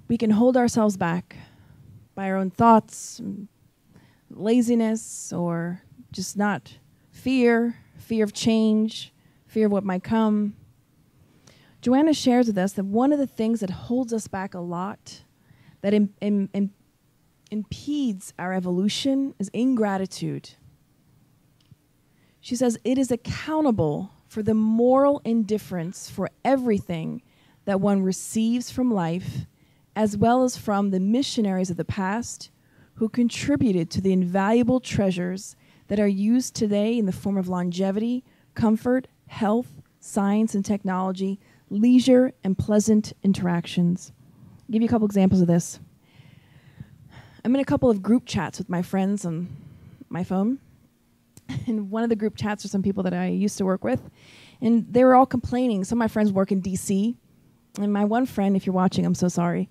We can hold ourselves back by our own thoughts, laziness, or just not fear, fear of change, fear of what might come. Joanna shares with us that one of the things that holds us back a lot, that impedes our evolution, is ingratitude. She says it is accountable for the moral indifference for everything that one receives from life, as well as from the missionaries of the past who contributed to the invaluable treasures that are used today in the form of longevity, comfort, health, science and technology, leisure, and pleasant interactions. I'll give you a couple examples of this. I'm in a couple of group chats with my friends on my phone. And one of the group chats are some people that I used to work with. And they were all complaining. Some of my friends work in DC. And my one friend, if you're watching, I'm so sorry.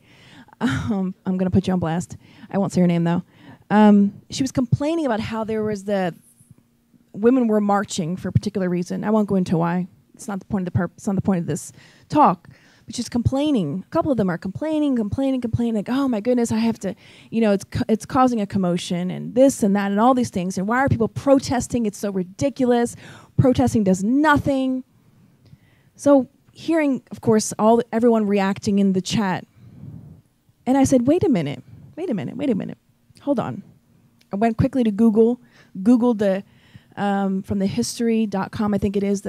I'm going to put you on blast. I won't say her name, though. She was complaining about how there was the women were marching for a particular reason. I won't go into why. It's not the point of the it's not the point of this talk. But she's complaining. A couple of them are complaining. Like, oh my goodness, I have to, you know, it's causing a commotion and this and that and all these things. And why are people protesting? It's so ridiculous. Protesting does nothing. So hearing, of course, everyone reacting in the chat. And I said, wait a minute. Hold on. I went quickly to Google, Googled the, from the history.com, I think it is,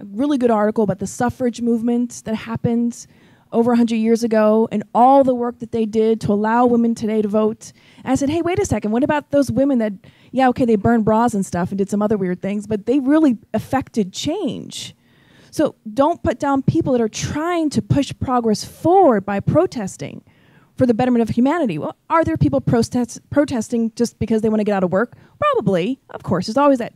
a really good article about the suffrage movement that happened over 100 years ago and all the work that they did to allow women today to vote. And I said, hey, wait a second, what about those women that, yeah, okay, they burned bras and stuff and did some other weird things, but they really affected change. So don't put down people that are trying to push progress forward by protesting for the betterment of humanity. Well, are there people protesting just because they want to get out of work? Probably, of course. There's always that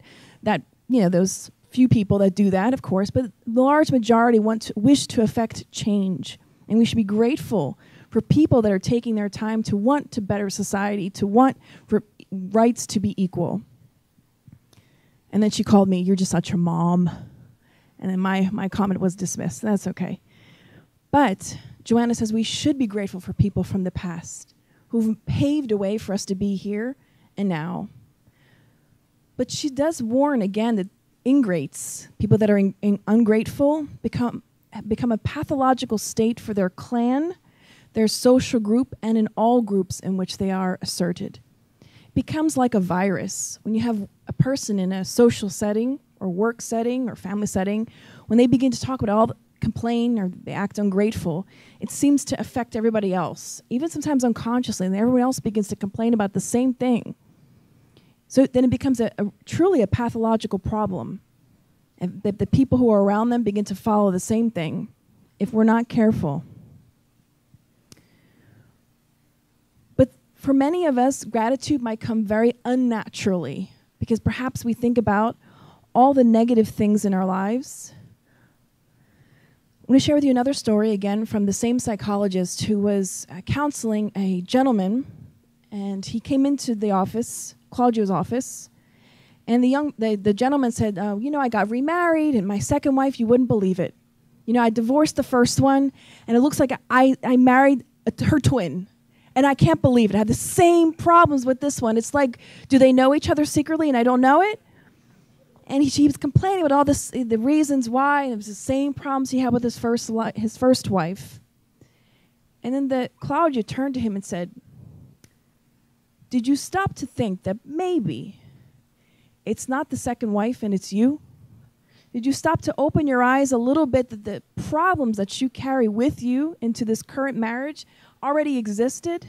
you know, those few people that do that, of course, but the large majority wish to affect change. And we should be grateful for people that are taking their time to want to better society, to want for rights to be equal. And then she called me, you're just such a mom. And then my comment was dismissed. That's okay. But Joanna says we should be grateful for people from the past who've paved a way for us to be here and now. But she does warn again that ingrates, people that are ungrateful, become a pathological state for their clan, their social group, and in all groups in which they are asserted. It becomes like a virus. When you have a person in a social setting or work setting or family setting, when they begin to talk about all, complain or they act ungrateful, it seems to affect everybody else, even sometimes unconsciously, and everyone else begins to complain about the same thing. So then it becomes truly a pathological problem. And the people who are around them begin to follow the same thing if we're not careful. But for many of us, gratitude might come very unnaturally because perhaps we think about all the negative things in our lives. I'm going to share with you another story, again, from the same psychologist who was counseling a gentleman, and he came into the office, Claudio's office, and the gentleman said, you know, I got remarried, and my second wife, you wouldn't believe it. You know, I divorced the first one, and it looks like I married her twin, and I can't believe it. I had the same problems with this one. It's like, do they know each other secretly, and I don't know it? And he was complaining about all this, the reasons why, and it was the same problems he had with his first wife. And then Claudia turned to him and said, "Did you stop to think that maybe it's not the second wife and it's you? Did you stop to open your eyes a little bit that the problems that you carry with you into this current marriage already existed?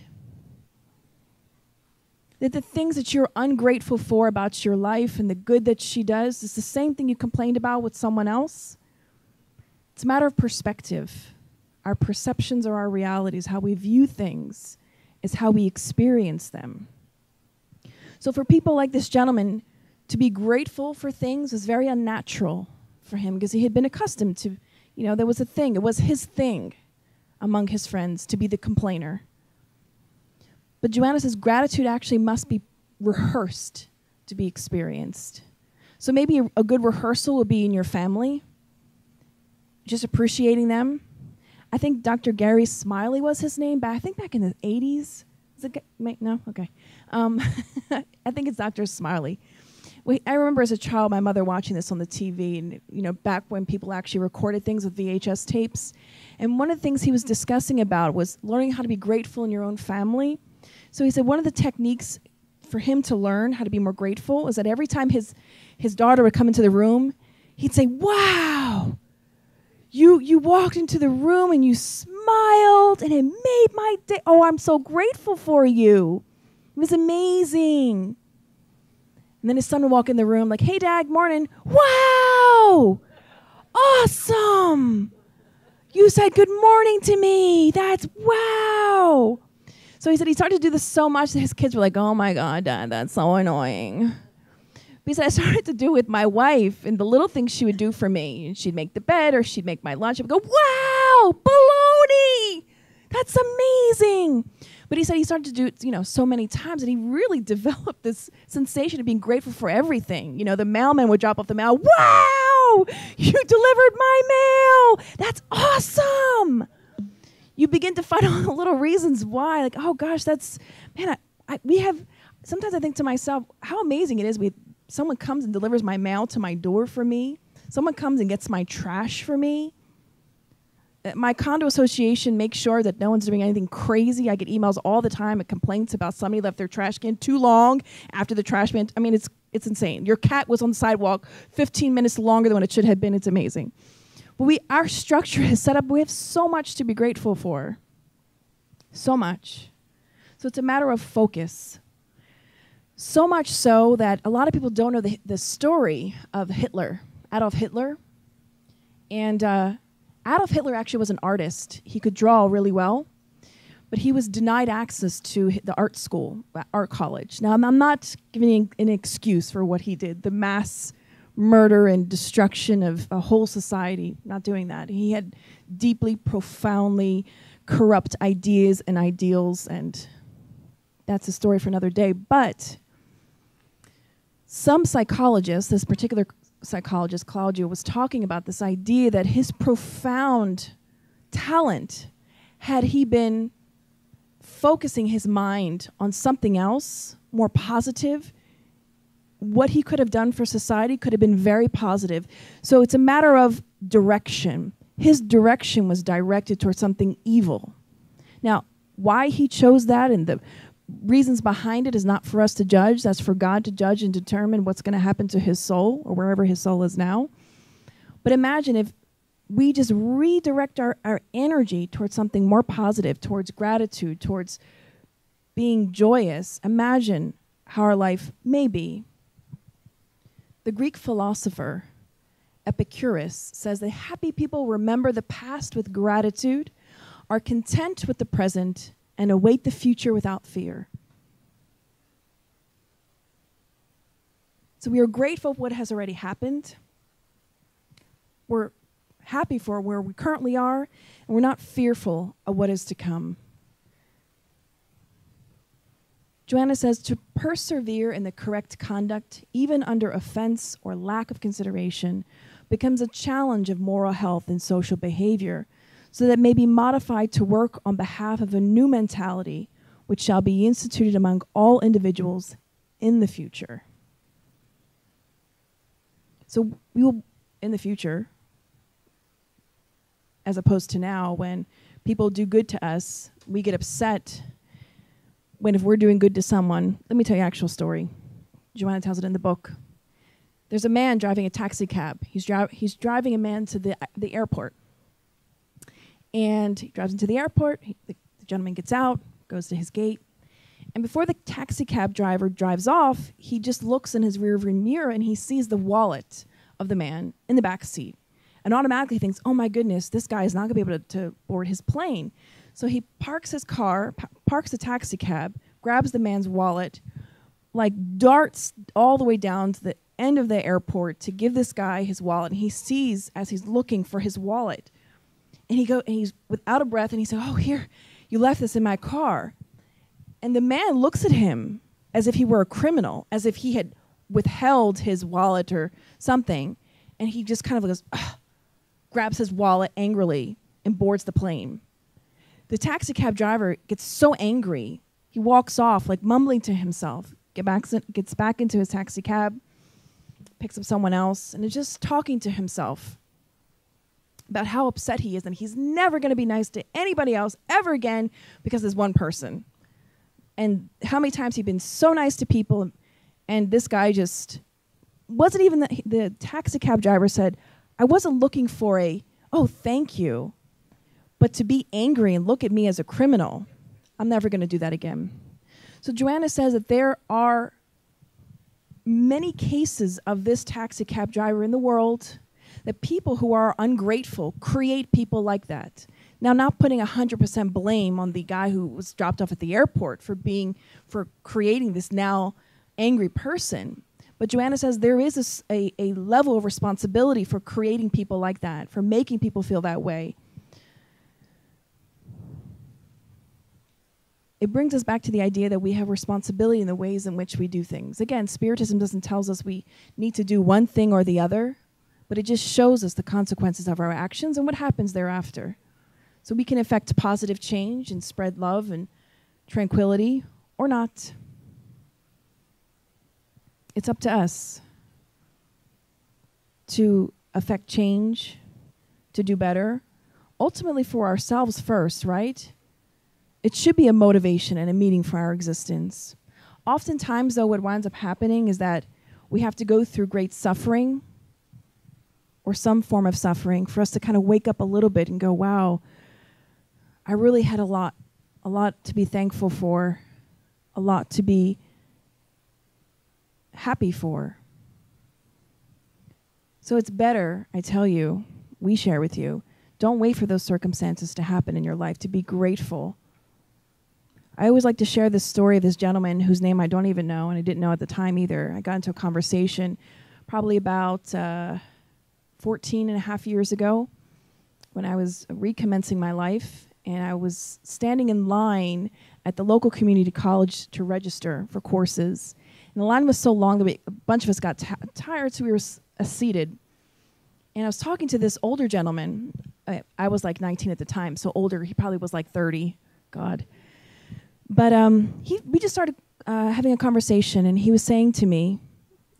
That the things that you're ungrateful for about your life and the good that she does is the same thing you complained about with someone else?" It's a matter of perspective. Our perceptions are our realities. How we view things is how we experience them. So for people like this gentleman, to be grateful for things was very unnatural for him because he had been accustomed to, you know, there was a thing. It was his thing among his friends to be the complainer. But Joanna says gratitude actually must be rehearsed to be experienced. So maybe a good rehearsal would be in your family, just appreciating them. I think Dr. Gary Smiley was his name, but I think back in the 80s. Is it, no? Okay. I think it's Dr. Smiley. I remember as a child my mother watching this on the TV, and you know, back when people actually recorded things with VHS tapes. And one of the things he was discussing about was learning how to be grateful in your own family. So he said one of the techniques for him to learn how to be more grateful is that every time his daughter would come into the room, he'd say, "Wow, you walked into the room and you smiled and it made my day. Oh, I'm so grateful for you. It was amazing." And then his son would walk in the room like, "Hey, Dad, morning. Wow, awesome. You said good morning to me. That's wow." So he said he started to do this so much that his kids were like, "Oh my God, Dad, that's so annoying." But he said, "I started to do with my wife and the little things she would do for me. She'd make the bed or she'd make my lunch. I would go, wow, baloney, that's amazing." But he said he started to do it, you know, so many times that he really developed this sensation of being grateful for everything. You know, the mailman would drop off the mail. "Wow, you delivered my mail. That's awesome." You begin to find all the little reasons why, like, oh gosh, that's, man, we have, sometimes I think to myself, how amazing it is someone comes and delivers my mail to my door for me. Someone comes and gets my trash for me. My condo association makes sure that no one's doing anything crazy. I get emails all the time with complaints about somebody left their trash can too long after the trash man. I mean, it's insane. Your cat was on the sidewalk 15 minutes longer than what it should have been. It's amazing. But our structure is set up. We have so much to be grateful for. So much. So it's a matter of focus. So much so that a lot of people don't know the story of Hitler, Adolf Hitler. And Adolf Hitler actually was an artist. He could draw really well. But he was denied access to the art school, art college. Now, I'm not giving an excuse for what he did, the mass murder and destruction of a whole society, not doing that. He had deeply, profoundly corrupt ideas and ideals, and that's a story for another day. But some psychologists, this particular psychologist, Claudio, was talking about this idea that his profound talent, had he been focusing his mind on something else, more positive, what he could have done for society could have been very positive. So it's a matter of direction. His direction was directed towards something evil. Now, why he chose that and the reasons behind it is not for us to judge. That's for God to judge and determine what's going to happen to his soul or wherever his soul is now. But imagine if we just redirect our energy towards something more positive, towards gratitude, towards being joyous. Imagine how our life may be. The Greek philosopher Epicurus says that happy people remember the past with gratitude, are content with the present, and await the future without fear. So we are grateful for what has already happened. We're happy for where we currently are, and we're not fearful of what is to come. Joanna says, to persevere in the correct conduct, even under offense or lack of consideration, becomes a challenge of moral health and social behavior, so that may be modified to work on behalf of a new mentality, which shall be instituted among all individuals in the future. So we will, in the future, as opposed to now, when people do good to us, we get upset when if we're doing good to someone. Let me tell you an actual story. Joanna tells it in the book. There's a man driving a taxi cab. He's driving a man to the airport. And he drives into the airport. The gentleman gets out, goes to his gate. And before the taxi cab driver drives off, he just looks in his rearview mirror and he sees the wallet of the man in the back seat. And automatically thinks, oh my goodness, this guy is not gonna be able to board his plane. So he parks his car, parks a taxi cab, grabs the man's wallet, like darts all the way down to the end of the airport to give this guy his wallet. And he sees, as he's looking for his wallet, and he's without a breath, and he said, oh, here, you left this in my car. And the man looks at him as if he were a criminal, as if he had withheld his wallet or something. And he just kind of goes, ugh, grabs his wallet angrily and boards the plane. The taxi cab driver gets so angry, he walks off, like mumbling to himself, gets back into his taxi cab, picks up someone else, and is just talking to himself about how upset he is, and he's never going to be nice to anybody else ever again because there's one person. And how many times he'd been so nice to people, and this guy just wasn't even, the taxi cab driver said, I wasn't looking for a, oh, thank you, but to be angry and look at me as a criminal, I'm never going to do that again. So Joanna says that there are many cases of this taxi cab driver in the world, that people who are ungrateful create people like that. Now, not putting 100% blame on the guy who was dropped off at the airport for creating this now angry person, but Joanna says there is a level of responsibility for creating people like that, for making people feel that way. It brings us back to the idea that we have responsibility in the ways in which we do things. Again, Spiritism doesn't tell us we need to do one thing or the other, but it just shows us the consequences of our actions and what happens thereafter. So we can affect positive change and spread love and tranquility or not. It's up to us to affect change, to do better, ultimately for ourselves first, right? It should be a motivation and a meaning for our existence. Oftentimes, though, what winds up happening is that we have to go through great suffering or some form of suffering for us to kind of wake up a little bit and go, wow, I really had a lot to be thankful for, a lot to be happy for. So it's better, I tell you, we share with you, don't wait for those circumstances to happen in your life, to be grateful. I always like to share this story of this gentleman whose name I don't even know, and I didn't know at the time either. I got into a conversation probably about 14 and a half years ago when I was recommencing my life, and I was standing in line at the local community college to register for courses. And the line was so long that a bunch of us got tired, so we were seated. And I was talking to this older gentleman. I was like 19 at the time, so older. He probably was like 30. God. But we just started having a conversation, and he was saying to me,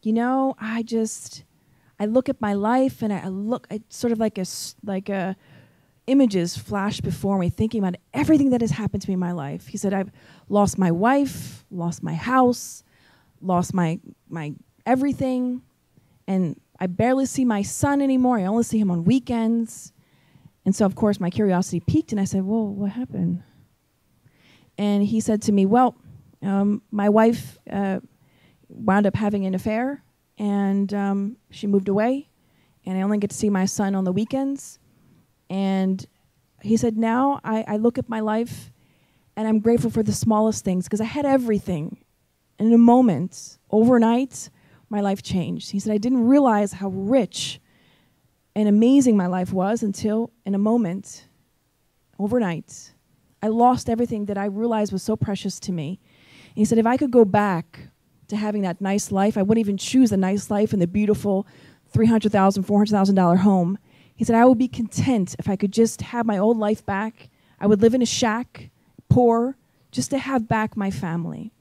you know, I look at my life and I look, it's sort of like images flash before me, thinking about everything that has happened to me in my life. He said, I've lost my wife, lost my house, lost my everything, and I barely see my son anymore. I only see him on weekends. And so, of course, my curiosity piqued, and I said, whoa, what happened? And he said to me, well, my wife wound up having an affair, and she moved away, and I only get to see my son on the weekends. And he said, now I look at my life, and I'm grateful for the smallest things, because I had everything. And in a moment, overnight, my life changed. He said, I didn't realize how rich and amazing my life was until, in a moment, overnight, I lost everything that I realized was so precious to me. And he said, if I could go back to having that nice life, I wouldn't even choose a nice life and the beautiful $300,000, $400,000 home. He said, I would be content if I could just have my old life back. I would live in a shack, poor, just to have back my family.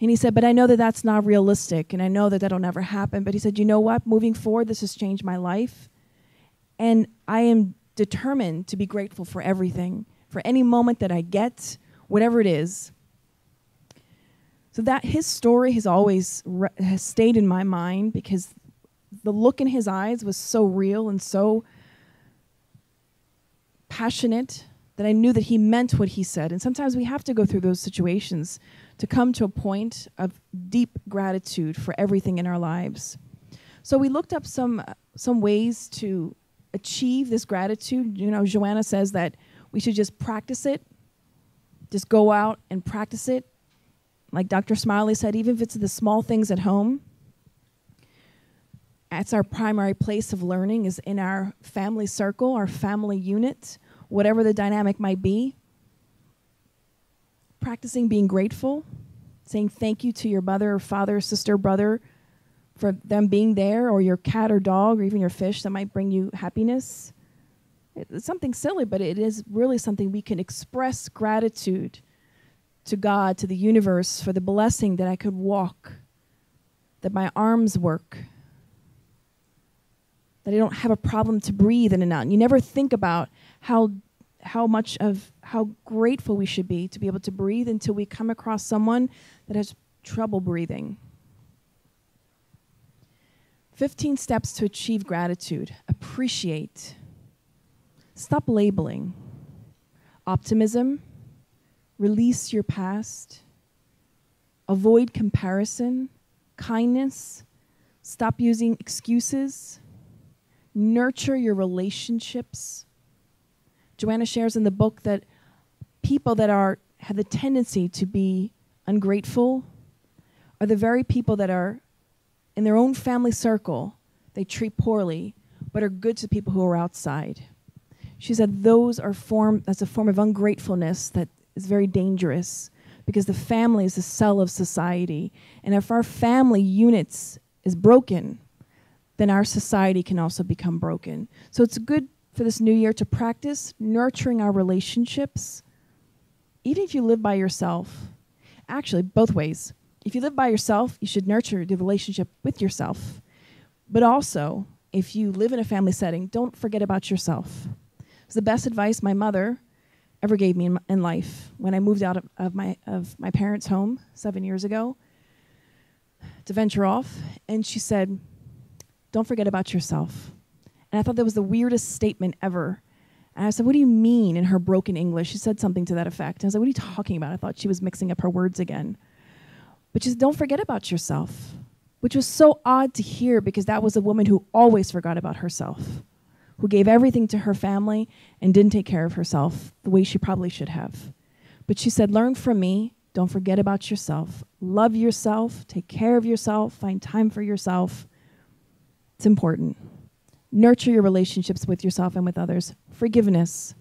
And he said, but I know that that's not realistic, and I know that that'll never happen. But he said, you know what? Moving forward, this has changed my life. And I am determined to be grateful for everything, for any moment that I get, whatever it is. So that his story has always has stayed in my mind, because the look in his eyes was so real and so passionate that I knew that he meant what he said. And sometimes we have to go through those situations to come to a point of deep gratitude for everything in our lives. So we looked up some ways to achieve this gratitude. You know, Joanna says that we should just practice it, just go out and practice it. Like Dr. Smiley said, even if it's the small things at home, that's our primary place of learning, is in our family circle, our family unit, whatever the dynamic might be. Practicing being grateful, saying thank you to your mother or father, sister, brother, for them being there, or your cat or dog, or even your fish that might bring you happiness. It's something silly, but it is really something we can express gratitude to God, to the universe, for the blessing that I could walk, that my arms work, that I don't have a problem to breathe in and out. And you never think about how grateful we should be to be able to breathe until we come across someone that has trouble breathing. 15 steps to achieve gratitude. Appreciate. Stop labeling. Optimism. Release your past. Avoid comparison. Kindness. Stop using excuses. Nurture your relationships. Joanna shares in the book that people that have the tendency to be ungrateful are the very people that are in their own family circle, they treat poorly, but are good to people who are outside. She said those are that's a form of ungratefulness that is very dangerous, because the family is the cell of society. And if our family units is broken, then our society can also become broken. So it's good for this new year to practice nurturing our relationships, even if you live by yourself. Actually, both ways. If you live by yourself, you should nurture the relationship with yourself. But also, if you live in a family setting, don't forget about yourself. It's the best advice my mother ever gave me in life when I moved out of my parents' home 7 years ago to venture off. And she said, don't forget about yourself. And I thought that was the weirdest statement ever. And I said, what do you mean, in her broken English? She said something to that effect. And I was like, what are you talking about? I thought she was mixing up her words again. But just don't forget about yourself, which was so odd to hear, because that was a woman who always forgot about herself, who gave everything to her family and didn't take care of herself the way she probably should have. But she said, learn from me, don't forget about yourself. Love yourself, take care of yourself, find time for yourself. It's important. Nurture your relationships with yourself and with others. Forgiveness.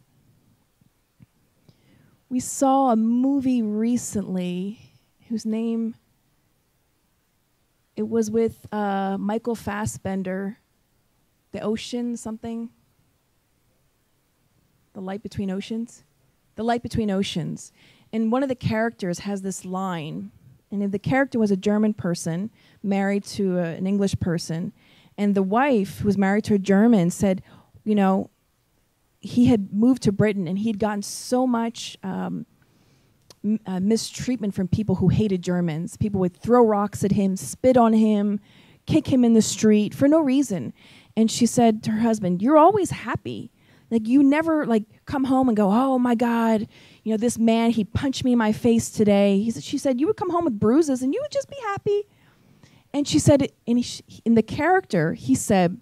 We saw a movie recently whose name, it was with Michael Fassbender, The Ocean something. The Light Between Oceans? The Light Between Oceans. And one of the characters has this line, And if the character was a German person married to an English person, and the wife, who was married to a German, said, you know, he had moved to Britain and he'd gotten so much mistreatment from people who hated Germans. People would throw rocks at him, spit on him, kick him in the street for no reason. And she said to her husband, you're always happy. Like, you never, like, come home and go, oh, my God, you know, this man, he punched me in my face today. She said, you would come home with bruises and you would just be happy. And she said, in the character, he said,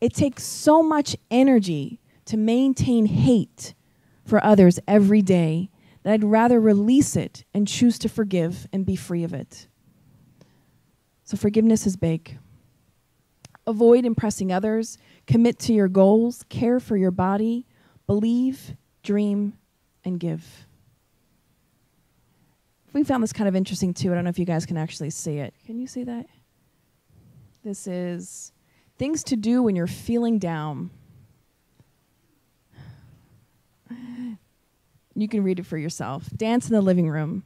it takes so much energy to maintain hate for others every day that I'd rather release it and choose to forgive and be free of it. So forgiveness is big. Avoid impressing others. Commit to your goals, care for your body, believe, dream, and give. We found this kind of interesting too. I don't know if you guys can actually see it. Can you see that? This is things to do when you're feeling down. You can read it for yourself. Dance in the living room.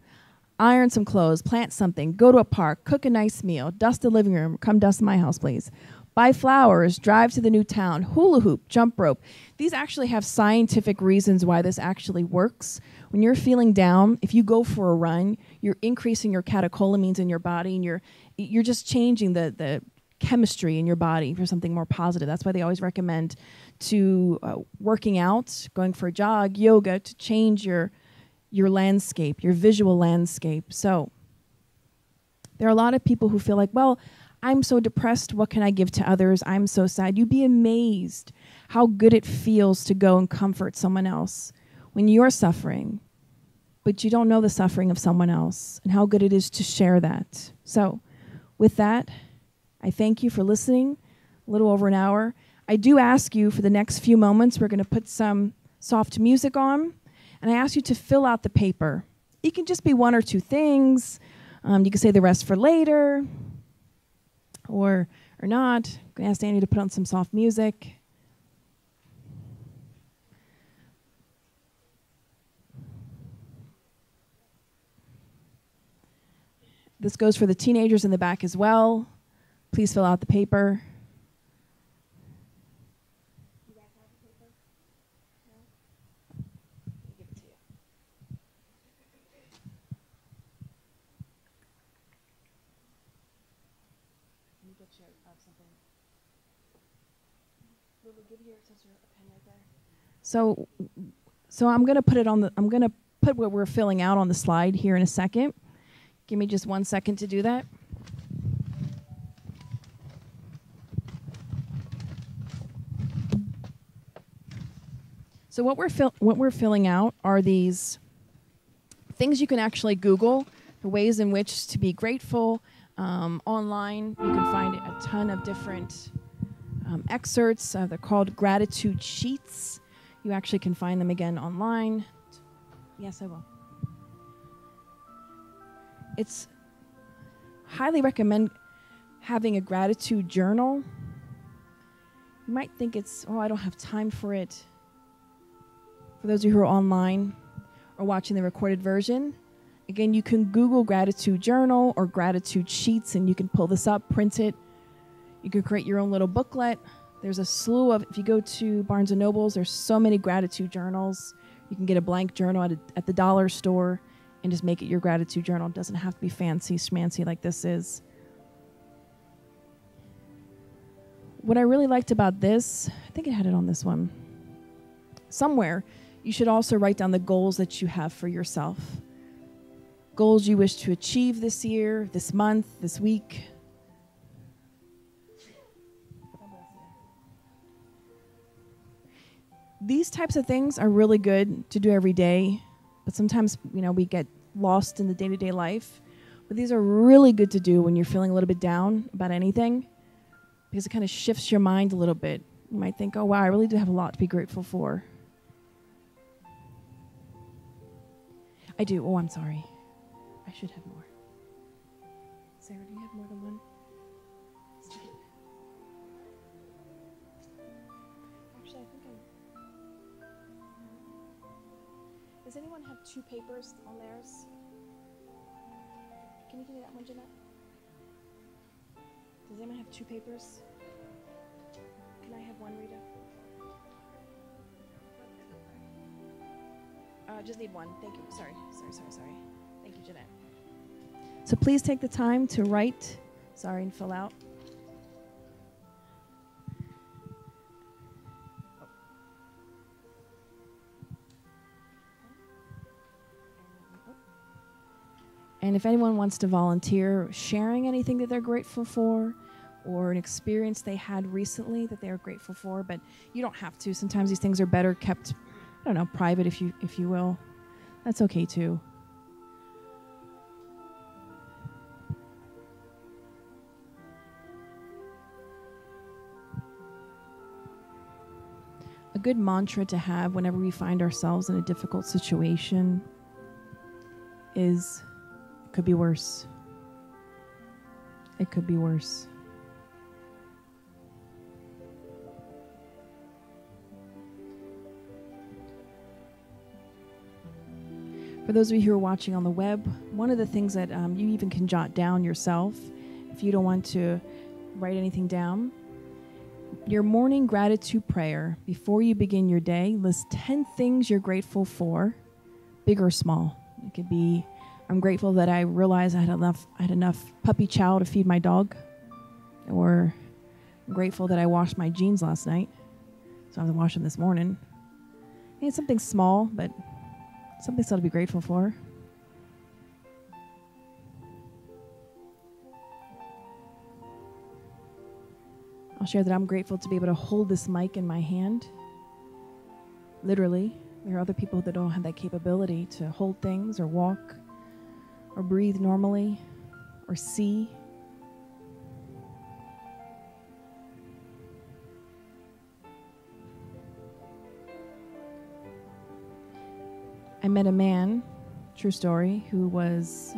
Iron some clothes, plant something, go to a park, cook a nice meal, dust the living room. Come dust my house, please. Buy flowers, drive to the new town, hula hoop, jump rope. These actually have scientific reasons why this actually works. When you're feeling down, if you go for a run, you're increasing your catecholamines in your body, and you're just changing the chemistry in your body for something more positive. That's why they always recommend to working out, going for a jog, yoga, to change your landscape, your visual landscape. So there are a lot of people who feel like, well, I'm so depressed, what can I give to others? I'm so sad. You'd be amazed how good it feels to go and comfort someone else when you're suffering, but you don't know the suffering of someone else and how good it is to share that. So with that, I thank you for listening, a little over an hour. I do ask you for the next few moments, we're gonna put some soft music on, and I ask you to fill out the paper. It can just be one or two things. You can say the rest for later, or not. I'm going to ask Danny to put on some soft music. This goes for the teenagers in the back as well. Please fill out the paper. You guys have the paper? No? I'll give it to you. So I'm gonna put it on the. I'm gonna put what we're filling out on the slide here in a second. Give me just 1 second to do that. So what we're filling out are these things you can actually Google, the ways in which to be grateful. Online, you can find a ton of different excerpts. They're called gratitude sheets. You actually can find them again online. Yes, I will. It's highly recommend having a gratitude journal. You might think it's, oh, I don't have time for it. For those of you who are online or watching the recorded version, again, you can Google gratitude journal or gratitude sheets, and you can pull this up, print it. You can create your own little booklet. There's a slew of, if you go to Barnes and Nobles, there's so many gratitude journals. You can get a blank journal at the dollar store and just make it your gratitude journal. It doesn't have to be fancy schmancy like this is. What I really liked about this, I think it had it on this one. Somewhere, you should also write down the goals that you have for yourself. Goals you wish to achieve this year, this month, this week. These types of things are really good to do every day, but sometimes, you know, we get lost in the day-to-day life. But these are really good to do when you're feeling a little bit down about anything, because it kind of shifts your mind a little bit. You might think, oh, wow, I really do have a lot to be grateful for. I do. Oh, I'm sorry. I should have more. Sarah, do you have more than one? Does anyone have two papers on theirs? Can you give me that one, Jeanette? Does anyone have two papers? Can I have one, Rita? Just need one. Thank you. Sorry. Thank you, Jeanette. So please take the time to write, and fill out. And if anyone wants to volunteer sharing anything that they're grateful for or an experience they had recently that they are grateful for, but you don't have to. Sometimes these things are better kept, I don't know, private if you will. That's okay too. A good mantra to have whenever we find ourselves in a difficult situation is, could be worse. It could be worse. For those of you who are watching on the web, one of the things that you even can jot down yourself, if you don't want to write anything down, your morning gratitude prayer before you begin your day, list 10 things you're grateful for, big or small. It could be, I'm grateful that I realized I had enough puppy chow to feed my dog, or I'm grateful that I washed my jeans last night, so I have to wash them this morning. And it's something small, but something still to be grateful for. I'll share that I'm grateful to be able to hold this mic in my hand. Literally, there are other people that don't have that capability to hold things or walk, or breathe normally, or see. I met a man, true story, who was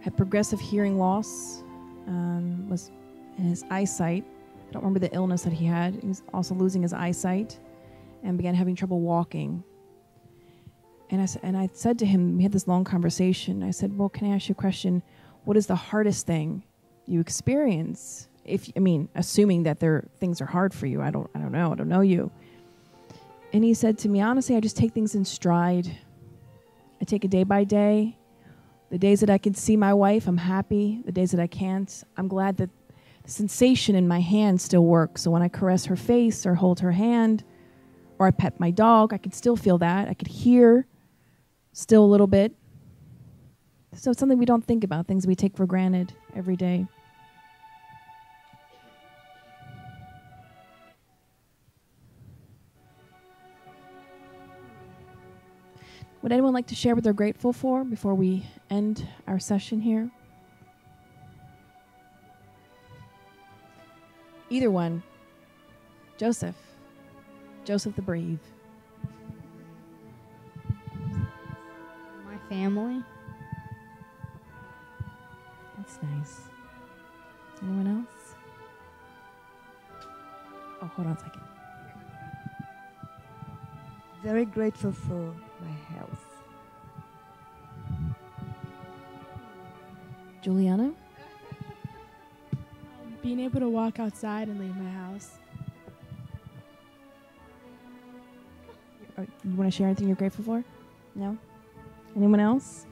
had progressive hearing loss, was in his eyesight. I don't remember the illness that he had. He was also losing his eyesight and began having trouble walking. And I said to him, we had this long conversation. I said, well, can I ask you a question? What is the hardest thing you experience? Assuming that things are hard for you. I don't know. I don't know you. And he said to me, honestly, I just take things in stride. I take it day by day. The days that I can see my wife, I'm happy. The days that I can't, I'm glad that the sensation in my hand still works. So when I caress her face or hold her hand or I pet my dog, I can still feel that. I could hear still a little bit. So it's something we don't think about, things we take for granted every day. Would anyone like to share what they're grateful for before we end our session here? Either one. Joseph. Joseph the Brave. Family. That's nice. Anyone else? Oh, hold on a second. Very grateful for my health. Juliana? Being able to walk outside and leave my house. You want to share anything you're grateful for? No? Anyone else?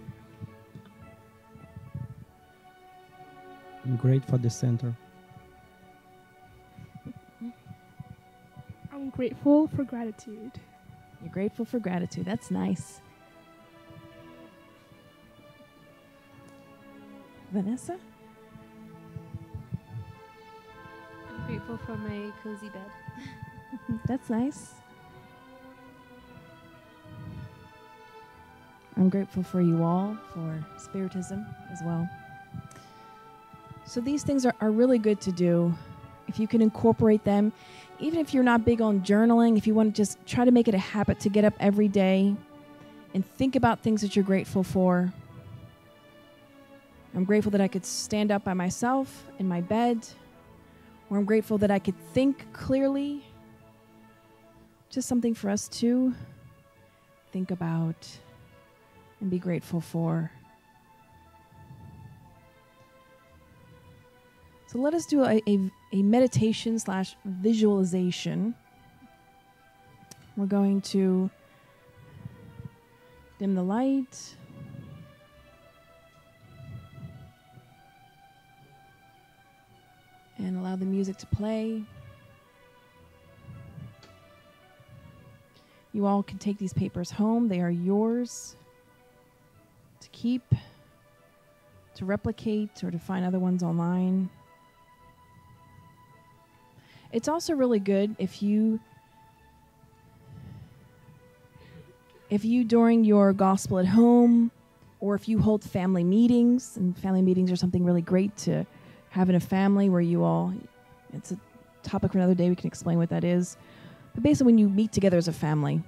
I'm grateful for the center. I'm grateful for gratitude. You're grateful for gratitude. That's nice. Vanessa? I'm grateful for my cozy bed. That's nice. I'm grateful for you all, for Spiritism as well. So these things are really good to do. If you can incorporate them, even if you're not big on journaling, if you want to just try to make it a habit to get up every day and think about things that you're grateful for. I'm grateful that I could stand up by myself in my bed, or I'm grateful that I could think clearly. Just something for us to think about and be grateful for. So let us do a meditation / visualization. We're going to dim the light. And allow the music to play. You all can take these papers home. They are yours to keep, to replicate, or to find other ones online. It's also really good if you during your gospel at home, or if you hold family meetings, and family meetings are something really great to having a family where you all, it's a topic for another day, we can explain what that is. But basically when you meet together as a family,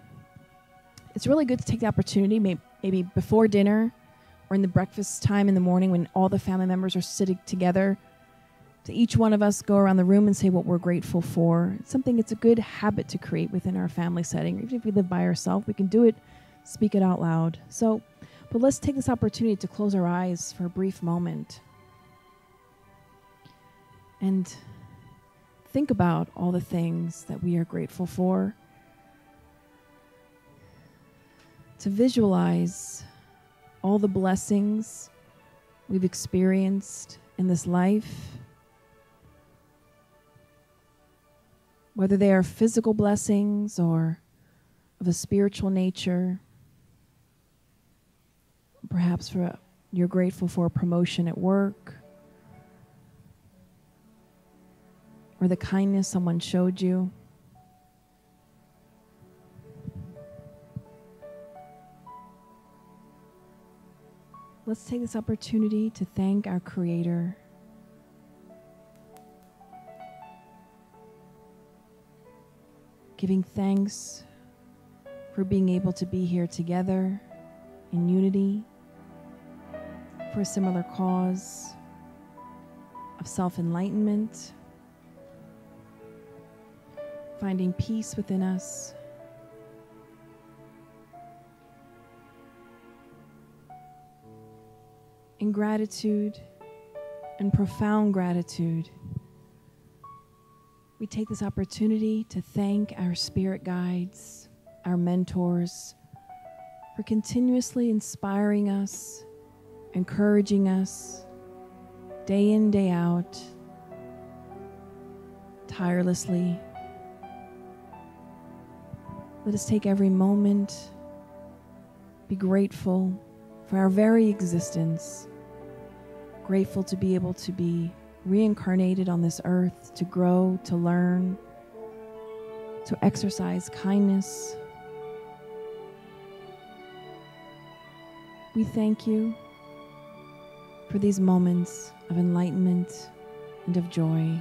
it's really good to take the opportunity, maybe before dinner or in the breakfast time in the morning when all the family members are sitting together, to each one of us go around the room and say what we're grateful for. It's a good habit to create within our family setting. Even if we live by ourselves, we can do it, speak it out loud. But let's take this opportunity to close our eyes for a brief moment. And think about all the things that we are grateful for. To visualize all the blessings we've experienced in this life. Whether they are physical blessings or of a spiritual nature. Perhaps you're grateful for a promotion at work, or the kindness someone showed you. Let's take this opportunity to thank our Creator. Giving thanks for being able to be here together in unity for a similar cause of self-enlightenment. Finding peace within us. In gratitude and profound gratitude, we take this opportunity to thank our spirit guides, our mentors, for continuously inspiring us, encouraging us, day in, day out, tirelessly. Let us take every moment, be grateful for our very existence, grateful to be able to be reincarnated on this earth, to grow, to learn, to exercise kindness. We thank you for these moments of enlightenment and of joy.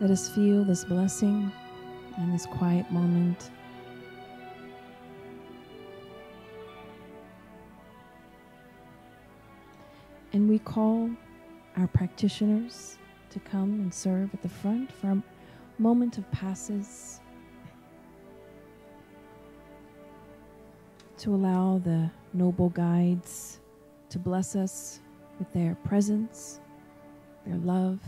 Let us feel this blessing in this quiet moment. And we call our practitioners to come and serve at the front for a moment of passes to allow the noble guides to bless us with their presence, their love.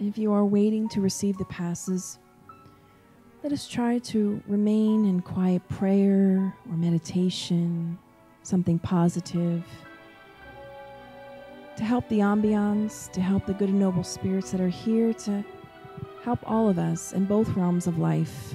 If you are waiting to receive the passes, let us try to remain in quiet prayer or meditation, something positive, to help the ambiance, to help the good and noble spirits that are here, to help all of us in both realms of life.